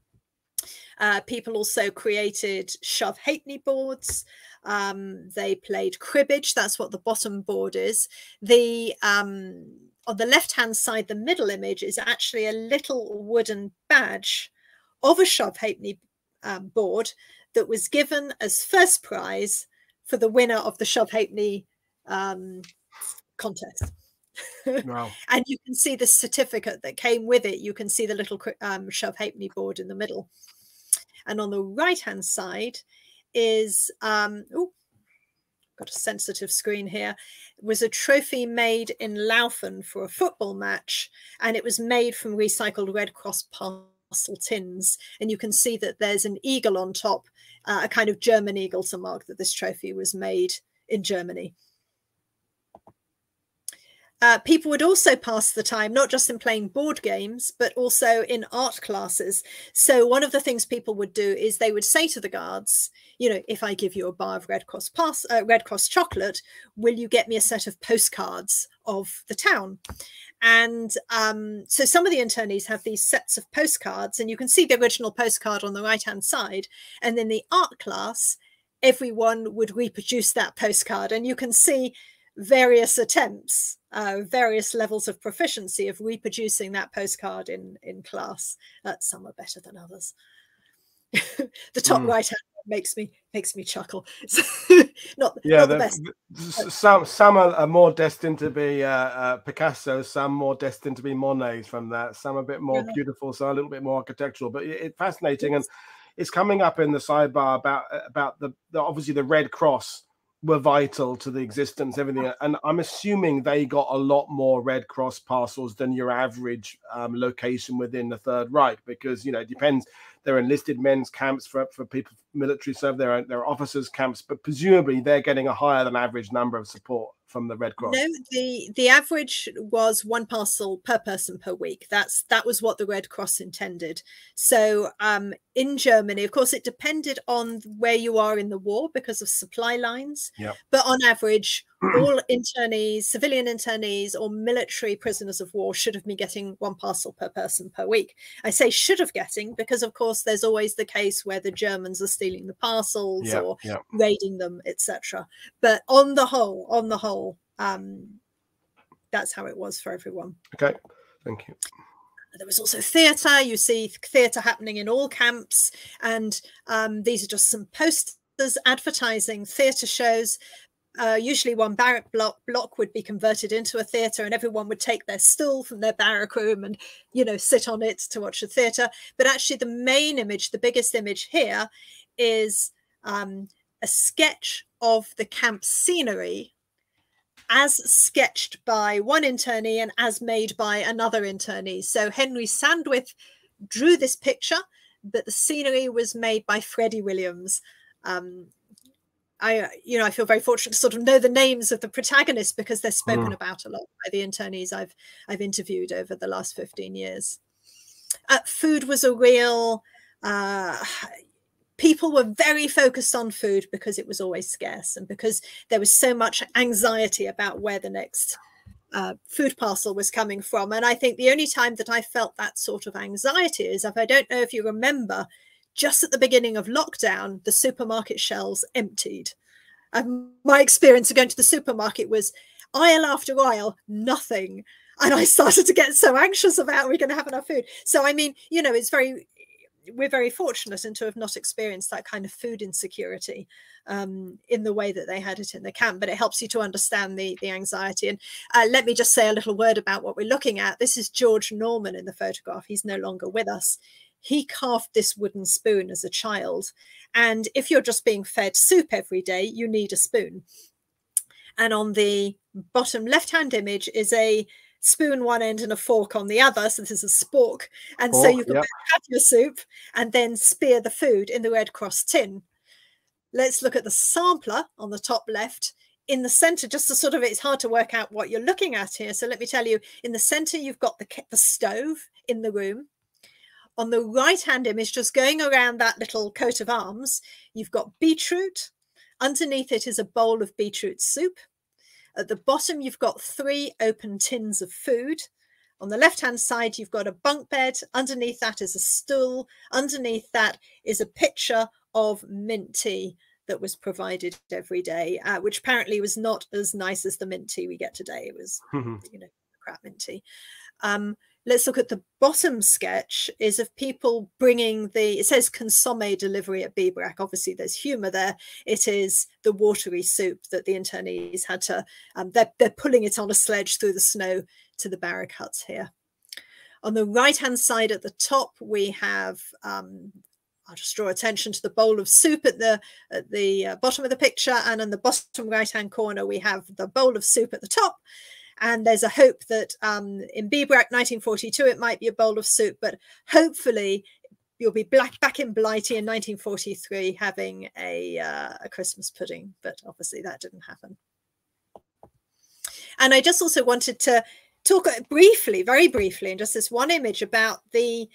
People also created shove halfpenny boards. They played cribbage. That's what the bottom board is. The on the left-hand side, the middle image is actually a little wooden badge of a shove halfpenny board that was given as first prize for the winner of the shove halfpenny contest. Wow. And you can see the certificate that came with it. You can see the little shove halfpenny board in the middle. And on the right-hand side is got a sensitive screen here, it was a trophy made in Laufen for a football match, and it was made from recycled Red Cross parcel tins. And you can see that there's an eagle on top, a kind of German eagle, to mark that this trophy was made in Germany. People would also pass the time, not just in playing board games, but also in art classes. So one of the things people would do is they would say to the guards, you know, if I give you a bar of Red Cross chocolate, will you get me a set of postcards of the town? And so some of the internees have these sets of postcards, and you can see the original postcard on the right-hand side. And in the art class, everyone would reproduce that postcard. And you can see various attempts, various levels of proficiency of reproducing that postcard in class. Some are better than others. The top right hand makes me chuckle. not the best. Some are more destined to be Picasso, some more destined to be Monets from that, some a bit more beautiful, some a little bit more architectural, but it's fascinating. Yes. And it's coming up in the sidebar about the obviously the Red Cross were vital to the existence, everything, and I'm assuming they got a lot more Red Cross parcels than your average location within the Third Reich, because, you know, it depends. They're enlisted men's camps for people, military serve, they're officers' camps, but presumably they're getting a higher than average number of support from the Red Cross. No, the average was one parcel per person per week. That was what the Red Cross intended. So in Germany, of course, it depended on where you are in the war because of supply lines. Yep. But on average, all internees, civilian internees or military prisoners of war should have been getting one parcel per person per week. I say should have getting because, of course, there's always the case where the Germans are stealing the parcels or raiding them, etc. But on the whole, that's how it was for everyone. Okay, thank you. There was also theatre. You see theatre happening in all camps. And these are just some posters advertising theatre shows. Usually one barrack block would be converted into a theatre, and everyone would take their stool from their barrack room and, you know, sit on it to watch the theatre. But actually the main image, the biggest image here, is a sketch of the camp scenery as sketched by one internee and as made by another internee. So Henry Sandwith drew this picture, but the scenery was made by Freddie Williams. I feel very fortunate to sort of know the names of the protagonists because they're spoken about a lot by the internees I've interviewed over the last 15 years. Food was a real... people were very focused on food because it was always scarce and because there was so much anxiety about where the next food parcel was coming from. And I think the only time that I felt that sort of anxiety is, if I don't know if you remember, just at the beginning of lockdown, the supermarket shelves emptied. And my experience of going to the supermarket was aisle after aisle, nothing. And I started to get so anxious about, we're going to have enough food. So, I mean, you know, it's very, we're very fortunate in to have not experienced that kind of food insecurity in the way that they had it in the camp, but it helps you to understand the anxiety. And let me just say a little word about what we're looking at. This is George Norman in the photograph. He's no longer with us. He carved this wooden spoon as a child. And if you're just being fed soup every day, you need a spoon. And on the bottom left-hand image is a spoon one end and a fork on the other. So this is a spork. And so you can have your soup and then spear the food in the Red Cross tin. Let's look at the sampler on the top left. In the center, just to sort of, it's hard to work out what you're looking at here. So let me tell you, in the center, you've got the stove in the room. On the right-hand image, just going around that little coat of arms, you've got beetroot. Underneath it is a bowl of beetroot soup. At the bottom, you've got three open tins of food. On the left-hand side, you've got a bunk bed. Underneath that is a stool. Underneath that is a pitcher of mint tea that was provided every day, which apparently was not as nice as the mint tea we get today. It was, you know, crap mint tea. Let's look at the bottom sketch is of people bringing it says consommé delivery at Biberach. Obviously, there's humour there. It is the watery soup that the internees had to, they're pulling it on a sledge through the snow to the barrack huts here. On the right-hand side at the top, we have I'll just draw attention to the bowl of soup at the bottom of the picture, and in the bottom right-hand corner we have the bowl of soup at the top. And there's a hope that in Biberach 1942 it might be a bowl of soup, but hopefully you'll be back in Blighty in 1943 having a Christmas pudding. But obviously that didn't happen. And I just also wanted to talk briefly, very briefly, in just this one image about the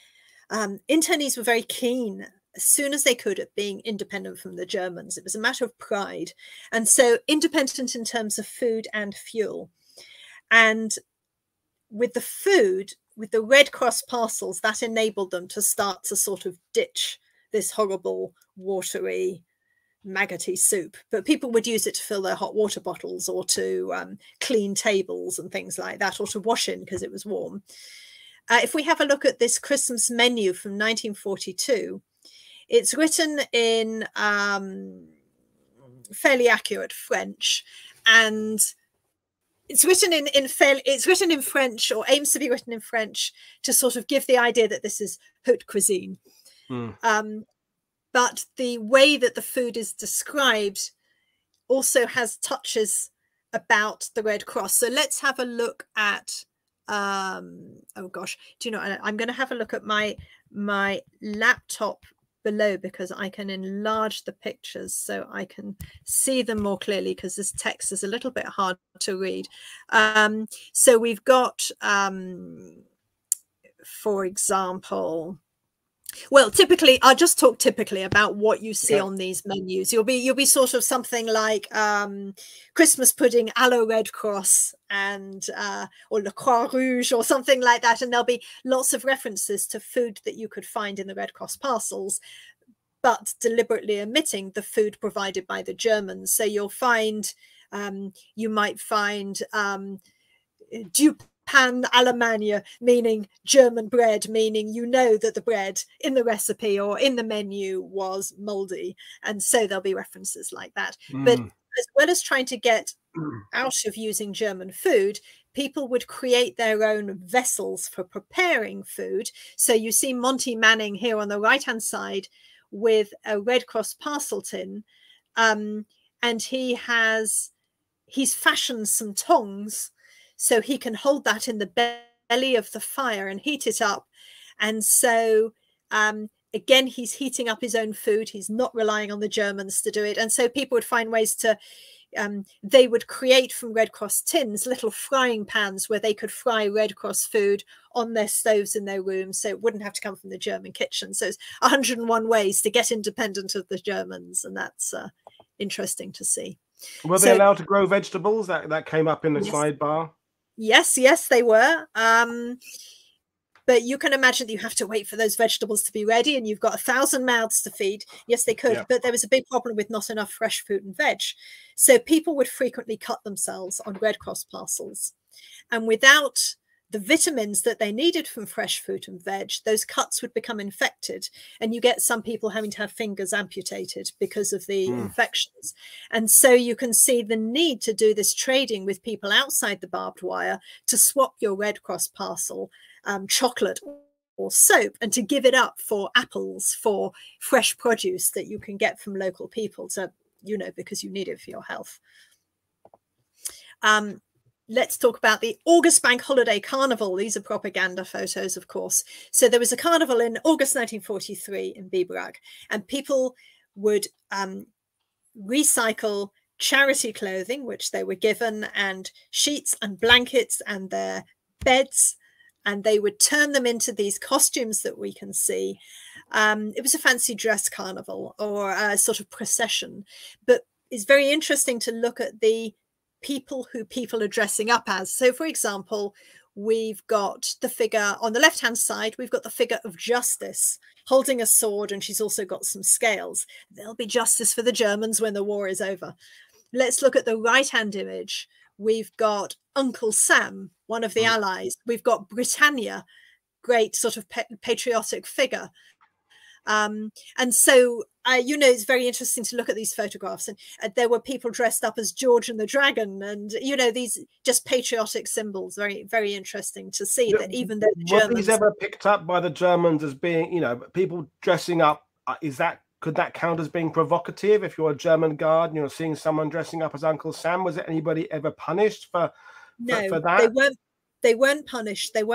internees were very keen as soon as they could at being independent from the Germans. It was a matter of pride. And so independent in terms of food and fuel. And with the food, with the Red Cross parcels, that enabled them to start to sort of ditch this horrible, watery, maggoty soup. But people would use it to fill their hot water bottles or to clean tables and things like that, or to wash in because it was warm. If we have a look at this Christmas menu from 1942, it's written in fairly accurate French, and it's written in French, or aims to be written in French, to sort of give the idea that this is haute cuisine. Mm. But the way that the food is described also has touches about the Red Cross. So let's have a look at. Oh gosh, do you know? I'm going to have a look at my laptop below, because I can enlarge the pictures so I can see them more clearly, because this text is a little bit hard to read. So we've got, for example, well, typically, I'll just talk typically about what you see on these menus. You'll be sort of something like Christmas pudding a la Red Cross, and or Le Croix Rouge or something like that. And there'll be lots of references to food that you could find in the Red Cross parcels, but deliberately omitting the food provided by the Germans. So you'll find, you might find du Pan Allemagne, meaning German bread, meaning you know that the bread in the recipe or in the menu was mouldy. And so there'll be references like that. Mm. But as well as trying to get out of using German food, people would create their own vessels for preparing food. So you see Monty Manning here on the right-hand side with a Red Cross parcel tin. And he's fashioned some tongs, so he can hold that in the belly of the fire and heat it up. And so, again, he's heating up his own food. He's not relying on the Germans to do it. And so people would find ways to, they would create from Red Cross tins little frying pans where they could fry Red Cross food on their stoves in their rooms, so it wouldn't have to come from the German kitchen. So it's 101 ways to get independent of the Germans. And that's interesting to see. Were they allowed to grow vegetables? That came up in the sidebar. Yes, they were. But you can imagine that you have to wait for those vegetables to be ready, and you've got 1,000 mouths to feed. Yes, they could, but there was a big problem with not enough fresh fruit and veg. So people would frequently cut themselves on Red Cross parcels. And without the vitamins that they needed from fresh fruit and veg, those cuts would become infected. And you get some people having to have fingers amputated because of the infections. And so you can see the need to do this trading with people outside the barbed wire, to swap your Red Cross parcel, chocolate or soap, and to give it up for apples, for fresh produce that you can get from local people. So, you know, because you need it for your health. Let's talk about the August Bank Holiday Carnival. These are propaganda photos, of course. So there was a carnival in August 1943 in Biberach, and people would recycle charity clothing, which they were given, and sheets and blankets and their beds, and they would turn them into these costumes that we can see. It was a fancy dress carnival, or a sort of procession. But it's very interesting to look at the people who people are dressing up as. So, for example, we've got the figure on the left-hand side, we've got the figure of Justice holding a sword, and she's also got some scales. There'll be justice for the Germans when the war is over. Let's look at the right-hand image. We've got Uncle Sam, one of the Allies. We've got Britannia, great sort of patriotic figure. And so, you know, it's very interesting to look at these photographs, and there were people dressed up as George and the Dragon, and, you know, these just patriotic symbols. Very, very interesting to see that even though the Germans... Were these ever picked up by the Germans as being, you know, people dressing up is that, could that count as being provocative? If you're a German guard and you're seeing someone dressing up as Uncle Sam, was anybody ever punished for that? They weren't punished. There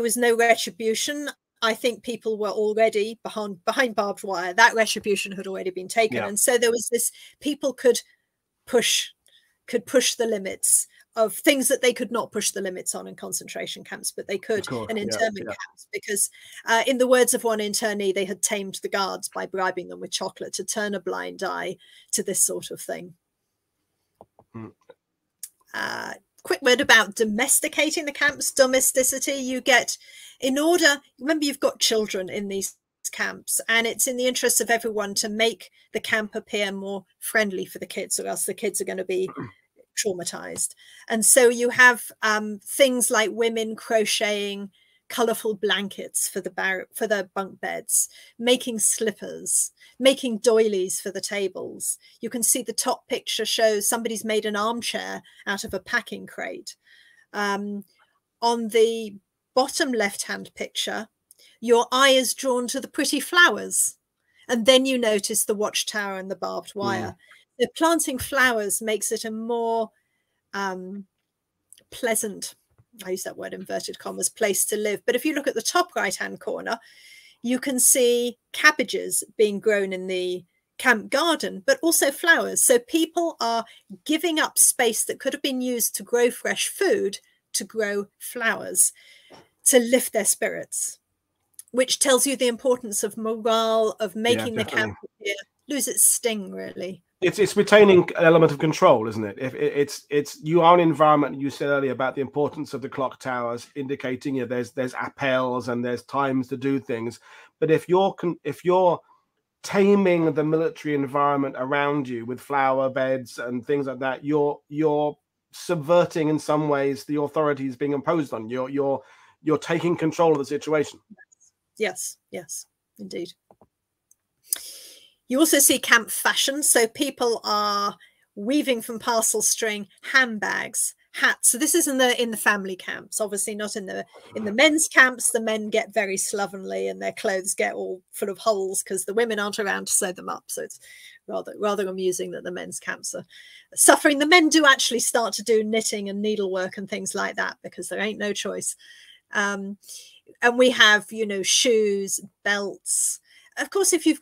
was no retribution. I think people were already behind barbed wire. That retribution had already been taken. Yeah. And so there was this, people could push the limits of things that they could not push the limits on in concentration camps, but they could in internment camps, because in the words of one internee, they had tamed the guards by bribing them with chocolate to turn a blind eye to this sort of thing. Mm. Quick word about domesticating the camps. Domesticity, you get, in order, remember you've got children in these camps, and it's in the interest of everyone to make the camp appear more friendly for the kids, or else the kids are going to be traumatized. And so you have things like women crocheting colorful blankets for the bunk beds, making slippers, making doilies for the tables. You can see the top picture shows somebody's made an armchair out of a packing crate. On the bottom left-hand picture, your eye is drawn to the pretty flowers, and then you notice the watchtower and the barbed wire. The planting flowers makes it a more pleasant, I use that word inverted commas, place to live. But if you look at the top right-hand corner, you can see cabbages being grown in the camp garden, but also flowers. So people are giving up space that could have been used to grow fresh food to grow flowers, to lift their spirits, which tells you the importance of morale, of making the camp lose its sting, really. It's retaining an element of control, isn't it? If it's you are an environment. You said earlier about the importance of the clock towers, indicating there's appels and there's times to do things. But if you're taming the military environment around you with flower beds and things like that, you're subverting in some ways the authorities being imposed on you. You're taking control of the situation. Yes, indeed. You also see camp fashion. So people are weaving from parcel string handbags, hats. So this is in the family camps, obviously not in the men's camps. The men get very slovenly and their clothes get all full of holes because the women aren't around to sew them up. So it's rather amusing that the men's camps are suffering. The men do actually start to do knitting and needlework and things like that because there ain't no choice. And we have, shoes, belts. Of course, if you've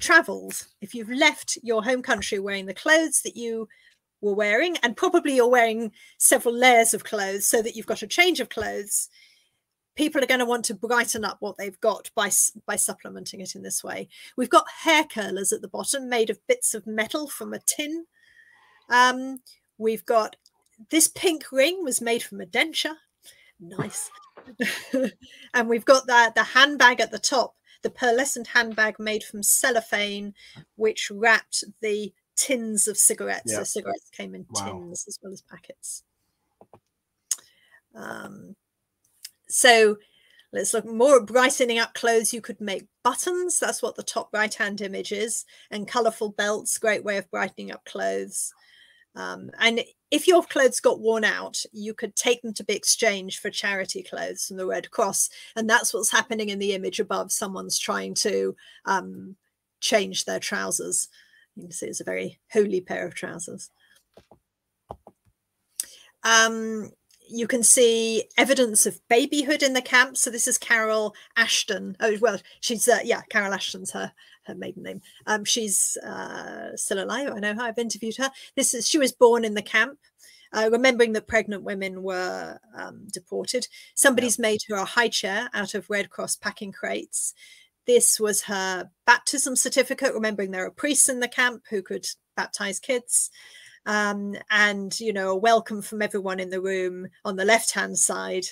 traveled, if you've left your home country wearing the clothes that you were wearing, and probably you're wearing several layers of clothes so that you've got a change of clothes, people are going to want to brighten up what they've got by supplementing it in this way. We've got hair curlers at the bottom made of bits of metal from a tin. We've got this pink ring was made from a denture. Nice. And we've got the handbag at the top, the pearlescent handbag made from cellophane, which wrapped the tins of cigarettes. So cigarettes came in tins as well as packets. So let's look more at brightening up clothes. You could make buttons. That's what the top right-hand image is. And colourful belts, great way of brightening up clothes. And if your clothes got worn out, you could take them to be exchanged for charity clothes from the Red Cross. And that's what's happening in the image above. Someone's trying to change their trousers. You can see it's a very holy pair of trousers. You can see evidence of babyhood in the camp. So this is Carol Ashton. Oh, well, she's, Carol Ashton's her maiden name. She's still alive. I know her. I've interviewed her. She was born in the camp, remembering that pregnant women were deported. Somebody's made her a high chair out of Red Cross packing crates. This was her baptism certificate, remembering there are priests in the camp who could baptize kids. And, a welcome from everyone in the room on the left-hand side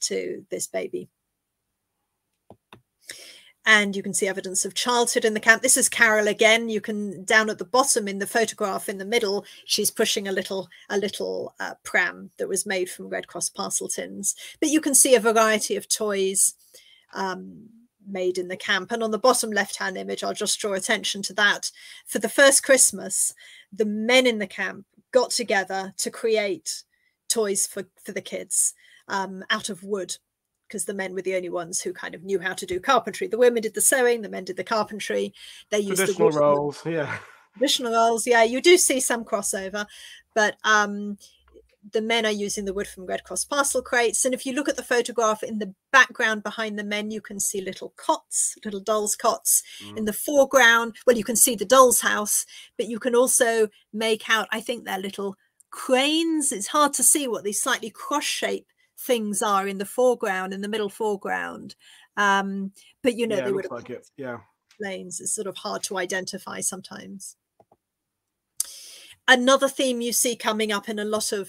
to this baby. And you can see evidence of childhood in the camp. This is Carol again. You can, down at the bottom in the photograph in the middle, she's pushing a little pram that was made from Red Cross parcel tins. But you can see a variety of toys made in the camp. And on the bottom left-hand image, I'll just draw attention to that. For the first Christmas, the men in the camp got together to create toys for the kids out of wood. because the men were the only ones who kind of knew how to do carpentry. The women did the sewing, the men did the carpentry. They used traditional roles, yeah. Traditional roles, yeah. You do see some crossover, but the men are using the wood from Red Cross parcel crates. And if you look at the photograph in the background behind the men, you can see little cots, little dolls' cots. Mm. In the foreground, well, you can see the doll's house, but you can also make out, I think they're little cranes. It's hard to see what these slightly cross-shaped things are in the foreground, in the middle foreground. But, you know, yeah, they would have like it. Yeah. Lanes. It's sort of hard to identify sometimes. Another theme you see coming up in a lot of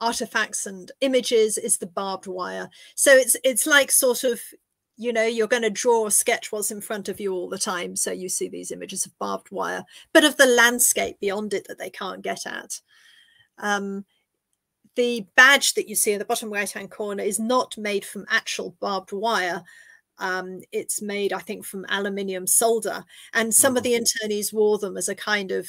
artifacts and images is the barbed wire. So it's like sort of, you know, you're going to draw or sketch what's in front of you all the time. So you see these images of barbed wire, but of the landscape beyond it that they can't get at. The badge that you see in the bottom right-hand corner is not made from actual barbed wire. It's made, I think, from aluminium solder. And some of the internees wore them as a kind of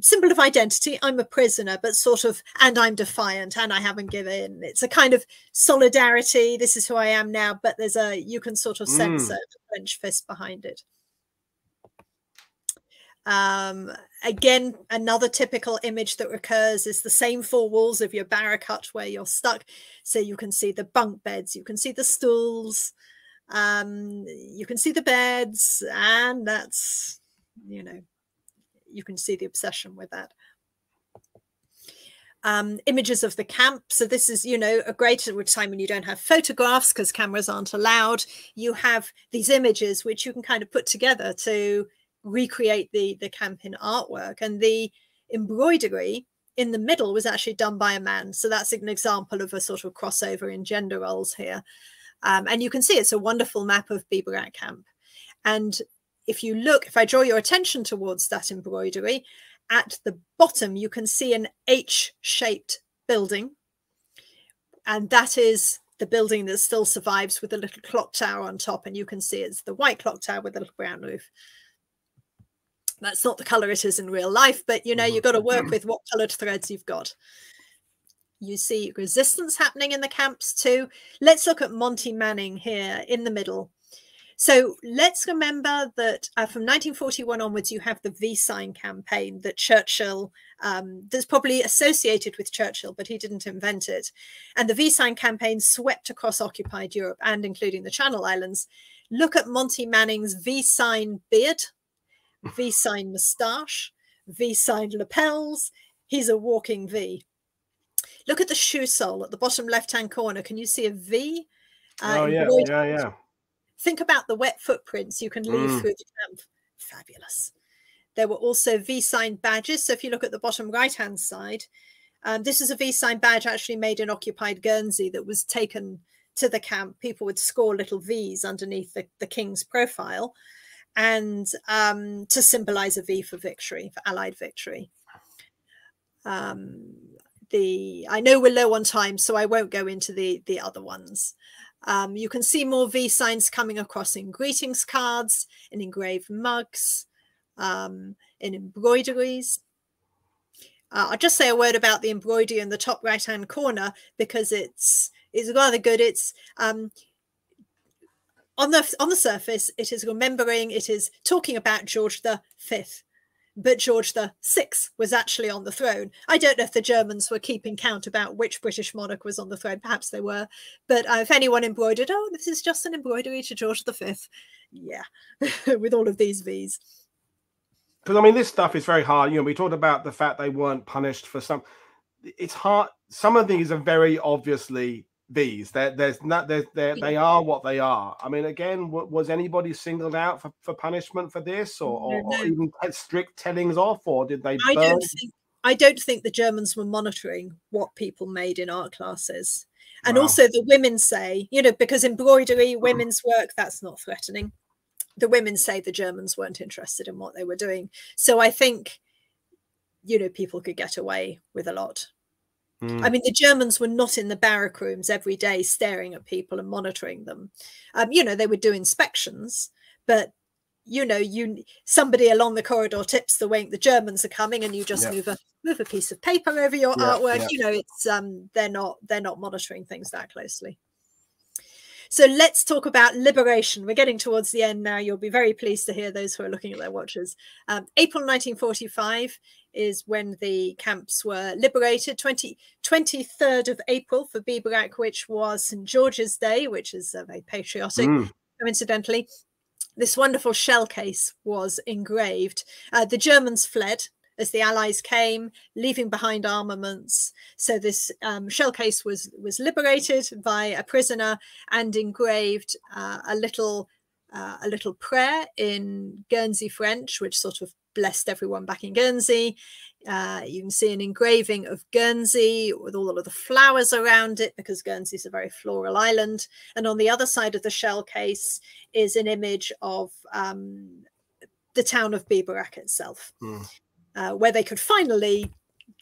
symbol of identity. I'm a prisoner, but sort of, and I'm defiant, and I haven't given in. It's a kind of solidarity. This is who I am now, but there's a, you can sort of sense a French fist behind it. Again, another typical image that recurs is the same four walls of your barrack hut where you're stuck. So you can see the bunk beds, you can see the stools, you can see the beds, and that's, you know, you can see the obsession with that. Images of the camp. So this is, you know, a great time when you don't have photographs because cameras aren't allowed. You have these images which you can kind of put together to recreate the camp in artwork. And the embroidery in the middle was actually done by a man. So that's an example of a sort of crossover in gender roles here. And you can see it's a wonderful map of Biberach camp. And if you look, if I draw your attention towards that embroidery, at the bottom, you can see an H-shaped building. And that is the building that still survives with a little clock tower on top. And you can see it's the white clock tower with a little brown roof. That's not the colour it is in real life, but, you know, you've got to work with what coloured threads you've got. You see resistance happening in the camps too. Let's look at Monty Manning here in the middle. So let's remember that from 1941 onwards, you have the V-Sign campaign that Churchill, that's probably associated with Churchill, but he didn't invent it. And the V-Sign campaign swept across occupied Europe and including the Channel Islands. Look at Monty Manning's V-Sign beard, V-Sign moustache, V-Sign lapels. He's a walking V. Look at the shoe sole at the bottom left-hand corner. Can you see a V? Oh, yeah, yeah, yeah. Think about the wet footprints you can leave through the camp. Fabulous. There were also V-Sign badges. So if you look at the bottom right-hand side, this is a V-Sign badge actually made in occupied Guernsey that was taken to the camp. People would score little Vs underneath the king's profile and to symbolize a V for victory, for Allied victory. I know we're low on time, so I won't go into the other ones. You can see more V-signs coming across in greetings cards, in engraved mugs, in embroideries. I'll just say a word about the embroidery in the top right-hand corner because it's rather good. It's on the surface, it is remembering, it is talking about George V. But George VI was actually on the throne. I don't know if the Germans were keeping count about which British monarch was on the throne. Perhaps they were. But if anyone embroidered, oh, this is just an embroidery to George V. Yeah, with all of these Vs. Because, I mean, this stuff is very hard. You know, we talked about the fact they weren't punished for some. It's hard. Some of these are very obviously Vs. They are what they are. I mean, again, was anybody singled out for punishment for this, or even strict tellings off, or did they burn? I don't think the Germans were monitoring what people made in art classes. And also the women say, you know, because embroidery, women's work, that's not threatening. The women say the Germans weren't interested in what they were doing. So I think, you know, people could get away with a lot. I mean, the Germans were not in the barrack rooms every day staring at people and monitoring them. You know, they would do inspections, but, you know, somebody along the corridor tips the wink, the Germans are coming, and you just move a piece of paper over your artwork. You know, they're not monitoring things that closely. So let's talk about liberation. We're getting towards the end now. You'll be very pleased to hear, those who are looking at their watches. April 1945 is when the camps were liberated. 23rd of April for Biberach, which was St. George's Day, which is very patriotic, coincidentally. This wonderful shell case was engraved. The Germans fled as the Allies came, leaving behind armaments. So this shell case was liberated by a prisoner and engraved a little prayer in Guernsey French, which sort of blessed everyone back in Guernsey. You can see an engraving of Guernsey with all of the flowers around it, because Guernsey is a very floral island. And on the other side of the shell case is an image of the town of Biberach itself, where they could finally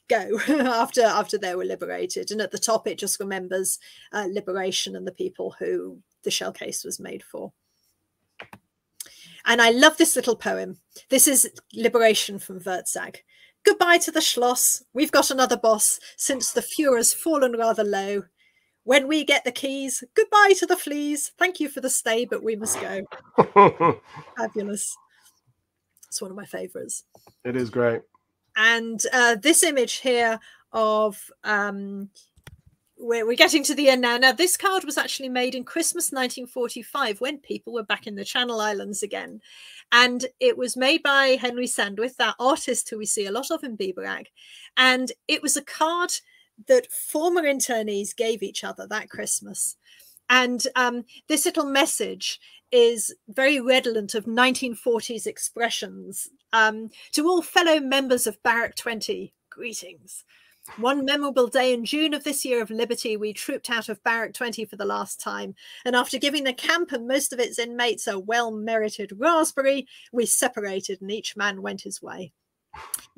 go after they were liberated. And at the top, it just remembers liberation and the people who the shell case was made for. And I love this little poem. This is Liberation from Wurzach. Goodbye to the Schloss. We've got another boss since the Fuhrer's fallen rather low. When we get the keys, goodbye to the fleas. Thank you for the stay, but we must go. Fabulous. It's one of my favorites. It is great. And this image here of... We're getting to the end now. Now, this card was actually made in Christmas 1945 when people were back in the Channel Islands again. And it was made by Henry Sandwith, that artist who we see a lot of in Biberach. And it was a card that former internees gave each other that Christmas. And this little message is very redolent of 1940s expressions. To all fellow members of Barrack 20, greetings. One memorable day in June of this year of liberty, we trooped out of Barrack 20 for the last time, and after giving the camp and most of its inmates a well-merited raspberry, we separated and each man went his way.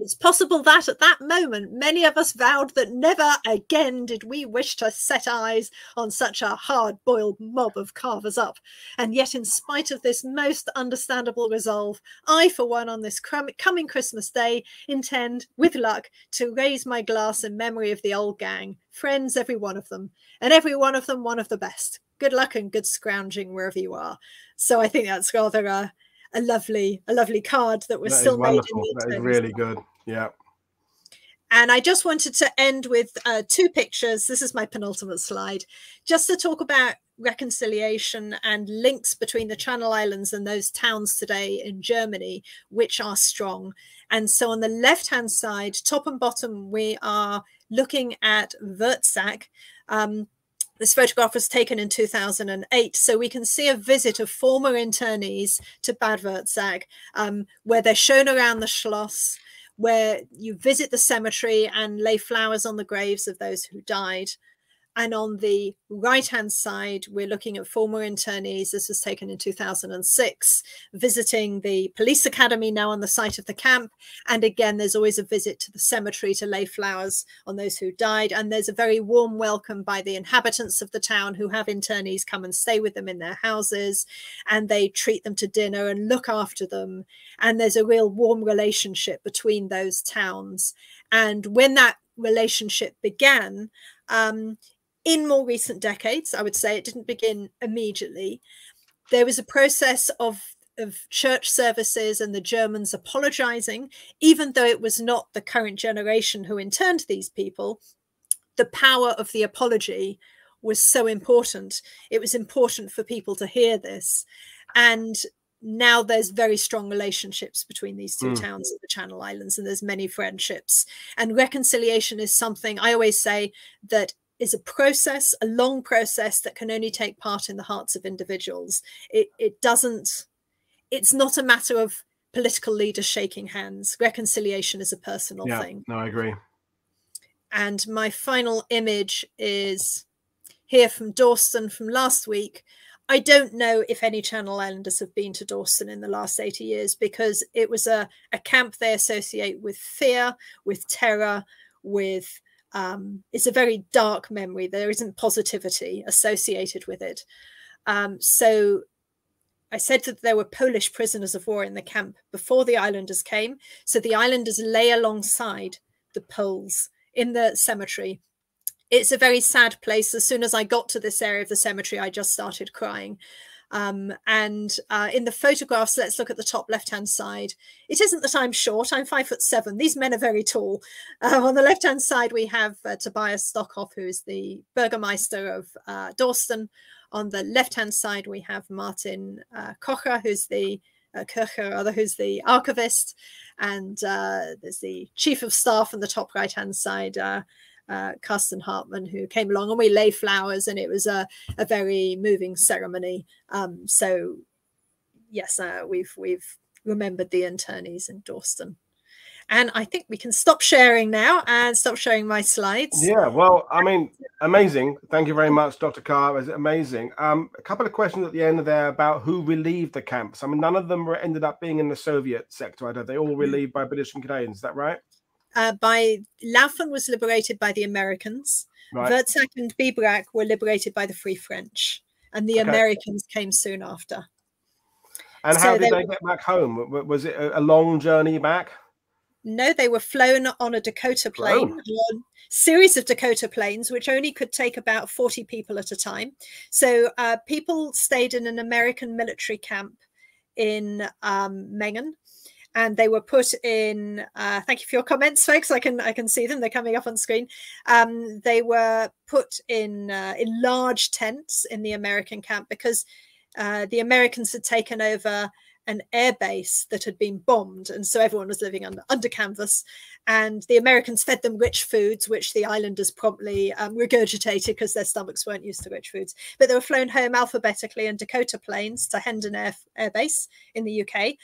It's possible that at that moment many of us vowed that never again did we wish to set eyes on such a hard-boiled mob of carvers up, and yet in spite of this most understandable resolve, I for one on this coming Christmas Day intend, with luck, to raise my glass in memory of the old gang, friends every one of them, and every one of the best. Good luck and good scrounging wherever you are. So I think that's rather a lovely card that was that still made. That is really good. Yeah. And I just wanted to end with two pictures. This is my penultimate slide, just to talk about reconciliation and links between the Channel Islands and those towns today in Germany, which are strong. And so on the left-hand side, top and bottom, we are looking at Wurzach. This photograph was taken in 2008, so we can see a visit of former internees to Bad Wurzach, where they're shown around the Schloss, where you visit the cemetery and lay flowers on the graves of those who died. And on the right-hand side, we're looking at former internees. This was taken in 2006, visiting the police academy now on the site of the camp. And again, there's always a visit to the cemetery to lay flowers on those who died. And there's a very warm welcome by the inhabitants of the town who have internees come and stay with them in their houses. And they treat them to dinner and look after them. And there's a real warm relationship between those towns. And when that relationship began, in more recent decades, I would say it didn't begin immediately. There was a process of church services and the Germans apologizing, even though it was not the current generation who interned these people. The power of the apology was so important. It was important for people to hear this. And now there's very strong relationships between these two towns of the Channel Islands, and there's many friendships. And reconciliation is something I always say that is a process, a long process that can only take part in the hearts of individuals. It's not a matter of political leaders shaking hands. Reconciliation is a personal thing. No, I agree. And my final image is here from Dorsten from last week. I don't know if any Channel Islanders have been to Dorsten in the last 80 years, because it was a camp they associate with fear, with terror, with it's a very dark memory. There isn't positivity associated with it. So I said that there were Polish prisoners of war in the camp before the Islanders came. So the Islanders lay alongside the Poles in the cemetery, It's a very sad place. As soon as I got to this area of the cemetery, I just started crying. In the photographs, let's look at the top left-hand side. It isn't that I'm short, I'm 5'7". These men are very tall. On the left-hand side, we have Tobias Stockhoff, who is the Burgermeister of Dorsten. On the left-hand side, we have Martin Kocher, who's the archivist, and there's the chief of staff on the top right-hand side, Carsten Hartmann, who came along, and we lay flowers, and it was a very moving ceremony. So yes, we've remembered the internees in Dorsten. And I think we can stop sharing now and stop showing my slides. Yeah, well, I mean, amazing. Thank you very much, Dr. Carr. It's amazing. A couple of questions at the end there about who relieved the camps. I mean, none of them ended up being in the Soviet sector. I don't. They all relieved by British and Canadians. Is that right? By Laufen was liberated by the Americans. Right. Wurzach and Biberach were liberated by the Free French, and the Americans came soon after. And how did they get back home? Was it a long journey back? No, they were flown on a Dakota plane, a series of Dakota planes, which only could take about 40 people at a time. So people stayed in an American military camp in Mengen, and they were put in. Thank you for your comments, folks. I can see them. They're coming up on screen. They were put in large tents in the American camp because the Americans had taken over an airbase that had been bombed, and so everyone was living under canvas, and the Americans fed them rich foods, which the islanders promptly regurgitated because their stomachs weren't used to rich foods. But they were flown home alphabetically in Dakota planes to Hendon airbase in the UK,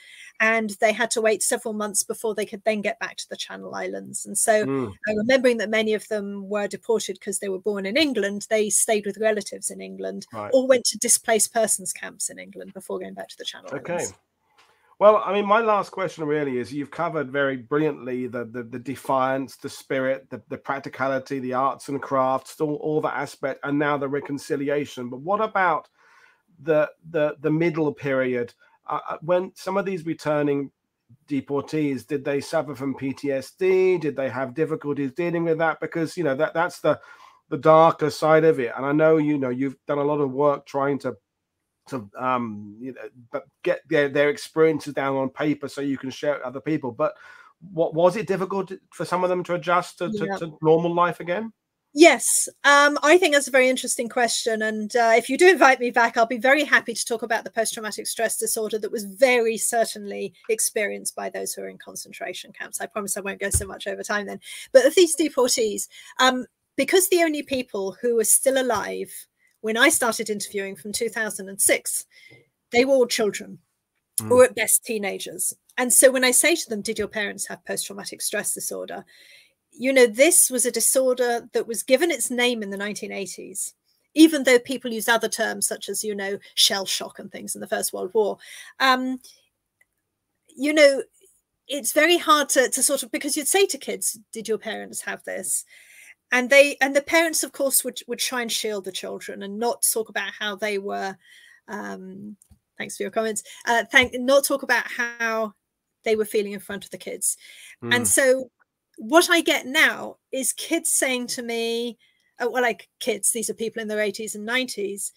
and they had to wait several months before they could then get back to the Channel Islands. And so remembering that many of them were deported because they were born in England, they stayed with relatives in England, or went to displaced persons camps in England before going back to the Channel Islands. Well, I mean, my last question really is, you've covered very brilliantly the defiance, the spirit, the practicality, the arts and crafts, all that aspect, and now the reconciliation. But what about the middle period? When some of these returning deportees, did they suffer from PTSD? Did they have difficulties dealing with that? Because, you know, that's the darker side of it. And I know, you know, you've done a lot of work trying to get their experiences down on paper so you can share it with other people. But what was it difficult for some of them to adjust to normal life again? Yes, I think that's a very interesting question. And if you do invite me back, I'll be very happy to talk about the post-traumatic stress disorder that was very certainly experienced by those who are in concentration camps. I promise I won't go so much over time then. But of these deportees, because the only people who were still alive when I started interviewing from 2006, they were all children, or at best teenagers. And so when I say to them, did your parents have post-traumatic stress disorder? You know, this was a disorder that was given its name in the 1980s, even though people used other terms such as, you know, shell shock and things in the First World War. You know, it's very hard to sort of, because you'd say to kids, did your parents have this? And the parents, of course, would try and shield the children and not talk about how they were. Thanks for your comments. Not talk about how they were feeling in front of the kids. And so what I get now is kids saying to me, well, like kids, these are people in their 80s and 90s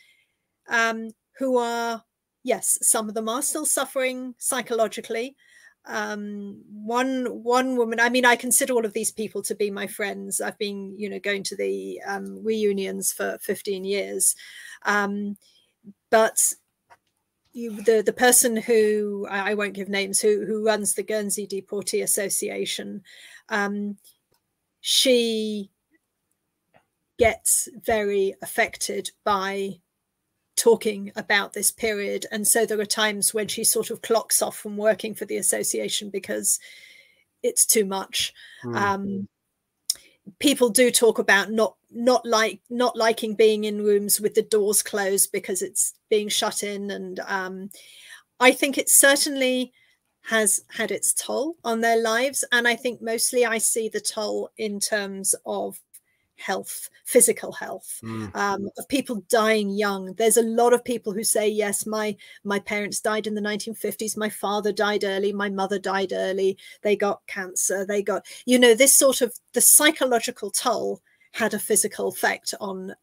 who are, yes, some of them are still suffering psychologically. One woman, I mean, I consider all of these people to be my friends. I've been, you know, going to the reunions for 15 years. But the person who, I won't give names, who runs the Guernsey Deportee Association, she gets very affected by talking about this period, and so there are times when she sort of clocks off from working for the association because it's too much. People do talk about not liking being in rooms with the doors closed because it's being shut in, and I think it certainly has had its toll on their lives. And I think mostly I see the toll in terms of health, physical health, of people dying young. There's a lot of people who say, yes, my parents died in the 1950s, my father died early, my mother died early, they got cancer, they got, you know, this sort of, the psychological toll had a physical effect on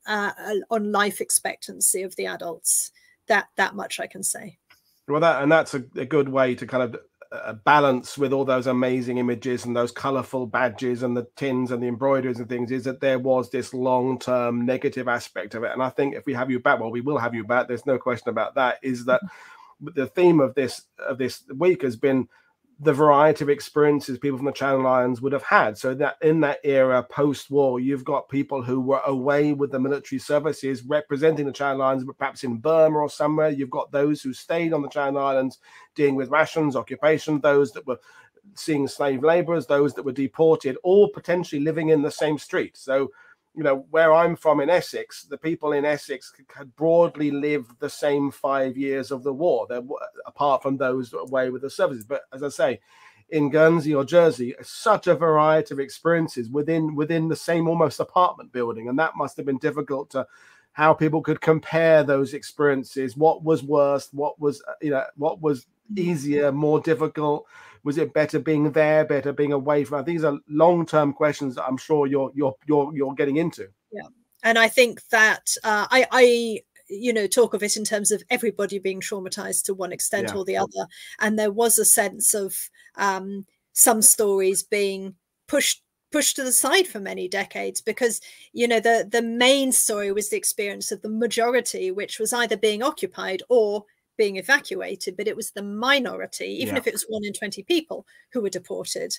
life expectancy of the adults. That much I can say. Well, that's a good way to kind of balance with all those amazing images and those colourful badges and the tins and the embroideries and things, is that there was this long-term negative aspect of it. And I think if we have you back, well, we will have you back, there's no question about that, is that the theme of this week has been the variety of experiences people from the Channel Islands would have had. So that in that era, post-war, you've got people who were away with the military services representing the Channel Islands, but perhaps in Burma or somewhere. You've got those who stayed on the Channel Islands dealing with rations, occupation, those that were seeing slave laborers, those that were deported, all potentially living in the same street. So, you know, where I'm from in Essex, the people in Essex had broadly lived the same 5 years of the war, apart from those away with the services. But as I say, in Guernsey or Jersey, such a variety of experiences within the same almost apartment building. And that must have been difficult to how people could compare those experiences. What was worse? What was, you know, what was easier, more difficult? Was it better being there, better being away from? These are long-term questions that I'm sure you're getting into. Yeah, and I think that I you know, talk of it in terms of everybody being traumatized to one extent or the other, and there was a sense of some stories being pushed to the side for many decades, because, you know, the main story was the experience of the majority, which was either being occupied or being evacuated, but it was the minority, even if it was 1 in 20 people, who were deported.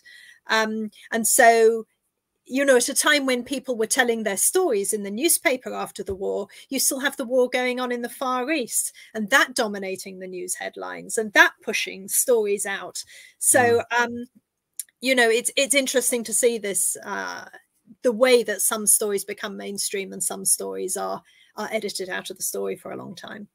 And so, you know, at a time when people were telling their stories in the newspaper after the war, you still have the war going on in the Far East, and that dominating the news headlines and that pushing stories out. So, you know, it's interesting to see this, the way that some stories become mainstream and some stories are edited out of the story for a long time.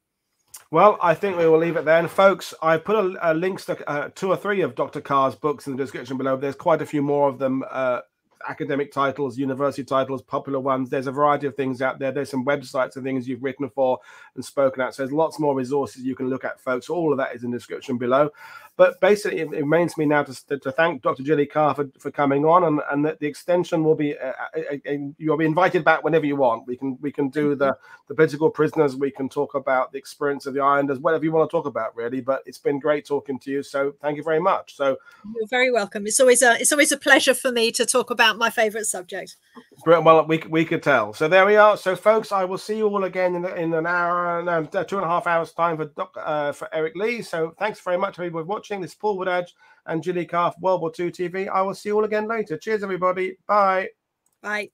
Well, I think we will leave it there. And folks, I put a links to 2 or 3 of Dr. Carr's books in the description below. There's quite a few more of them, academic titles, university titles, popular ones. There's a variety of things out there. There's some websites and things you've written for and spoken at. So there's lots more resources you can look at, folks. All of that is in the description below. But basically, it remains me now to thank Dr. Gilly Carr for coming on, and that the extension will be, you'll be invited back whenever you want. We can do the political prisoners. We can talk about the experience of the islanders, whatever you want to talk about, really. But it's been great talking to you. So thank you very much. So you're very welcome. It's always a pleasure for me to talk about my favorite subject. Well, we could tell. So there we are. So folks, I will see you all again in an hour, no, 2.5 hours time for Eric Lee. So thanks very much, everybody, for watching. This is Paul Woodage and Gilly Carr, World War II TV. I will see you all again later. Cheers, everybody. Bye. Bye.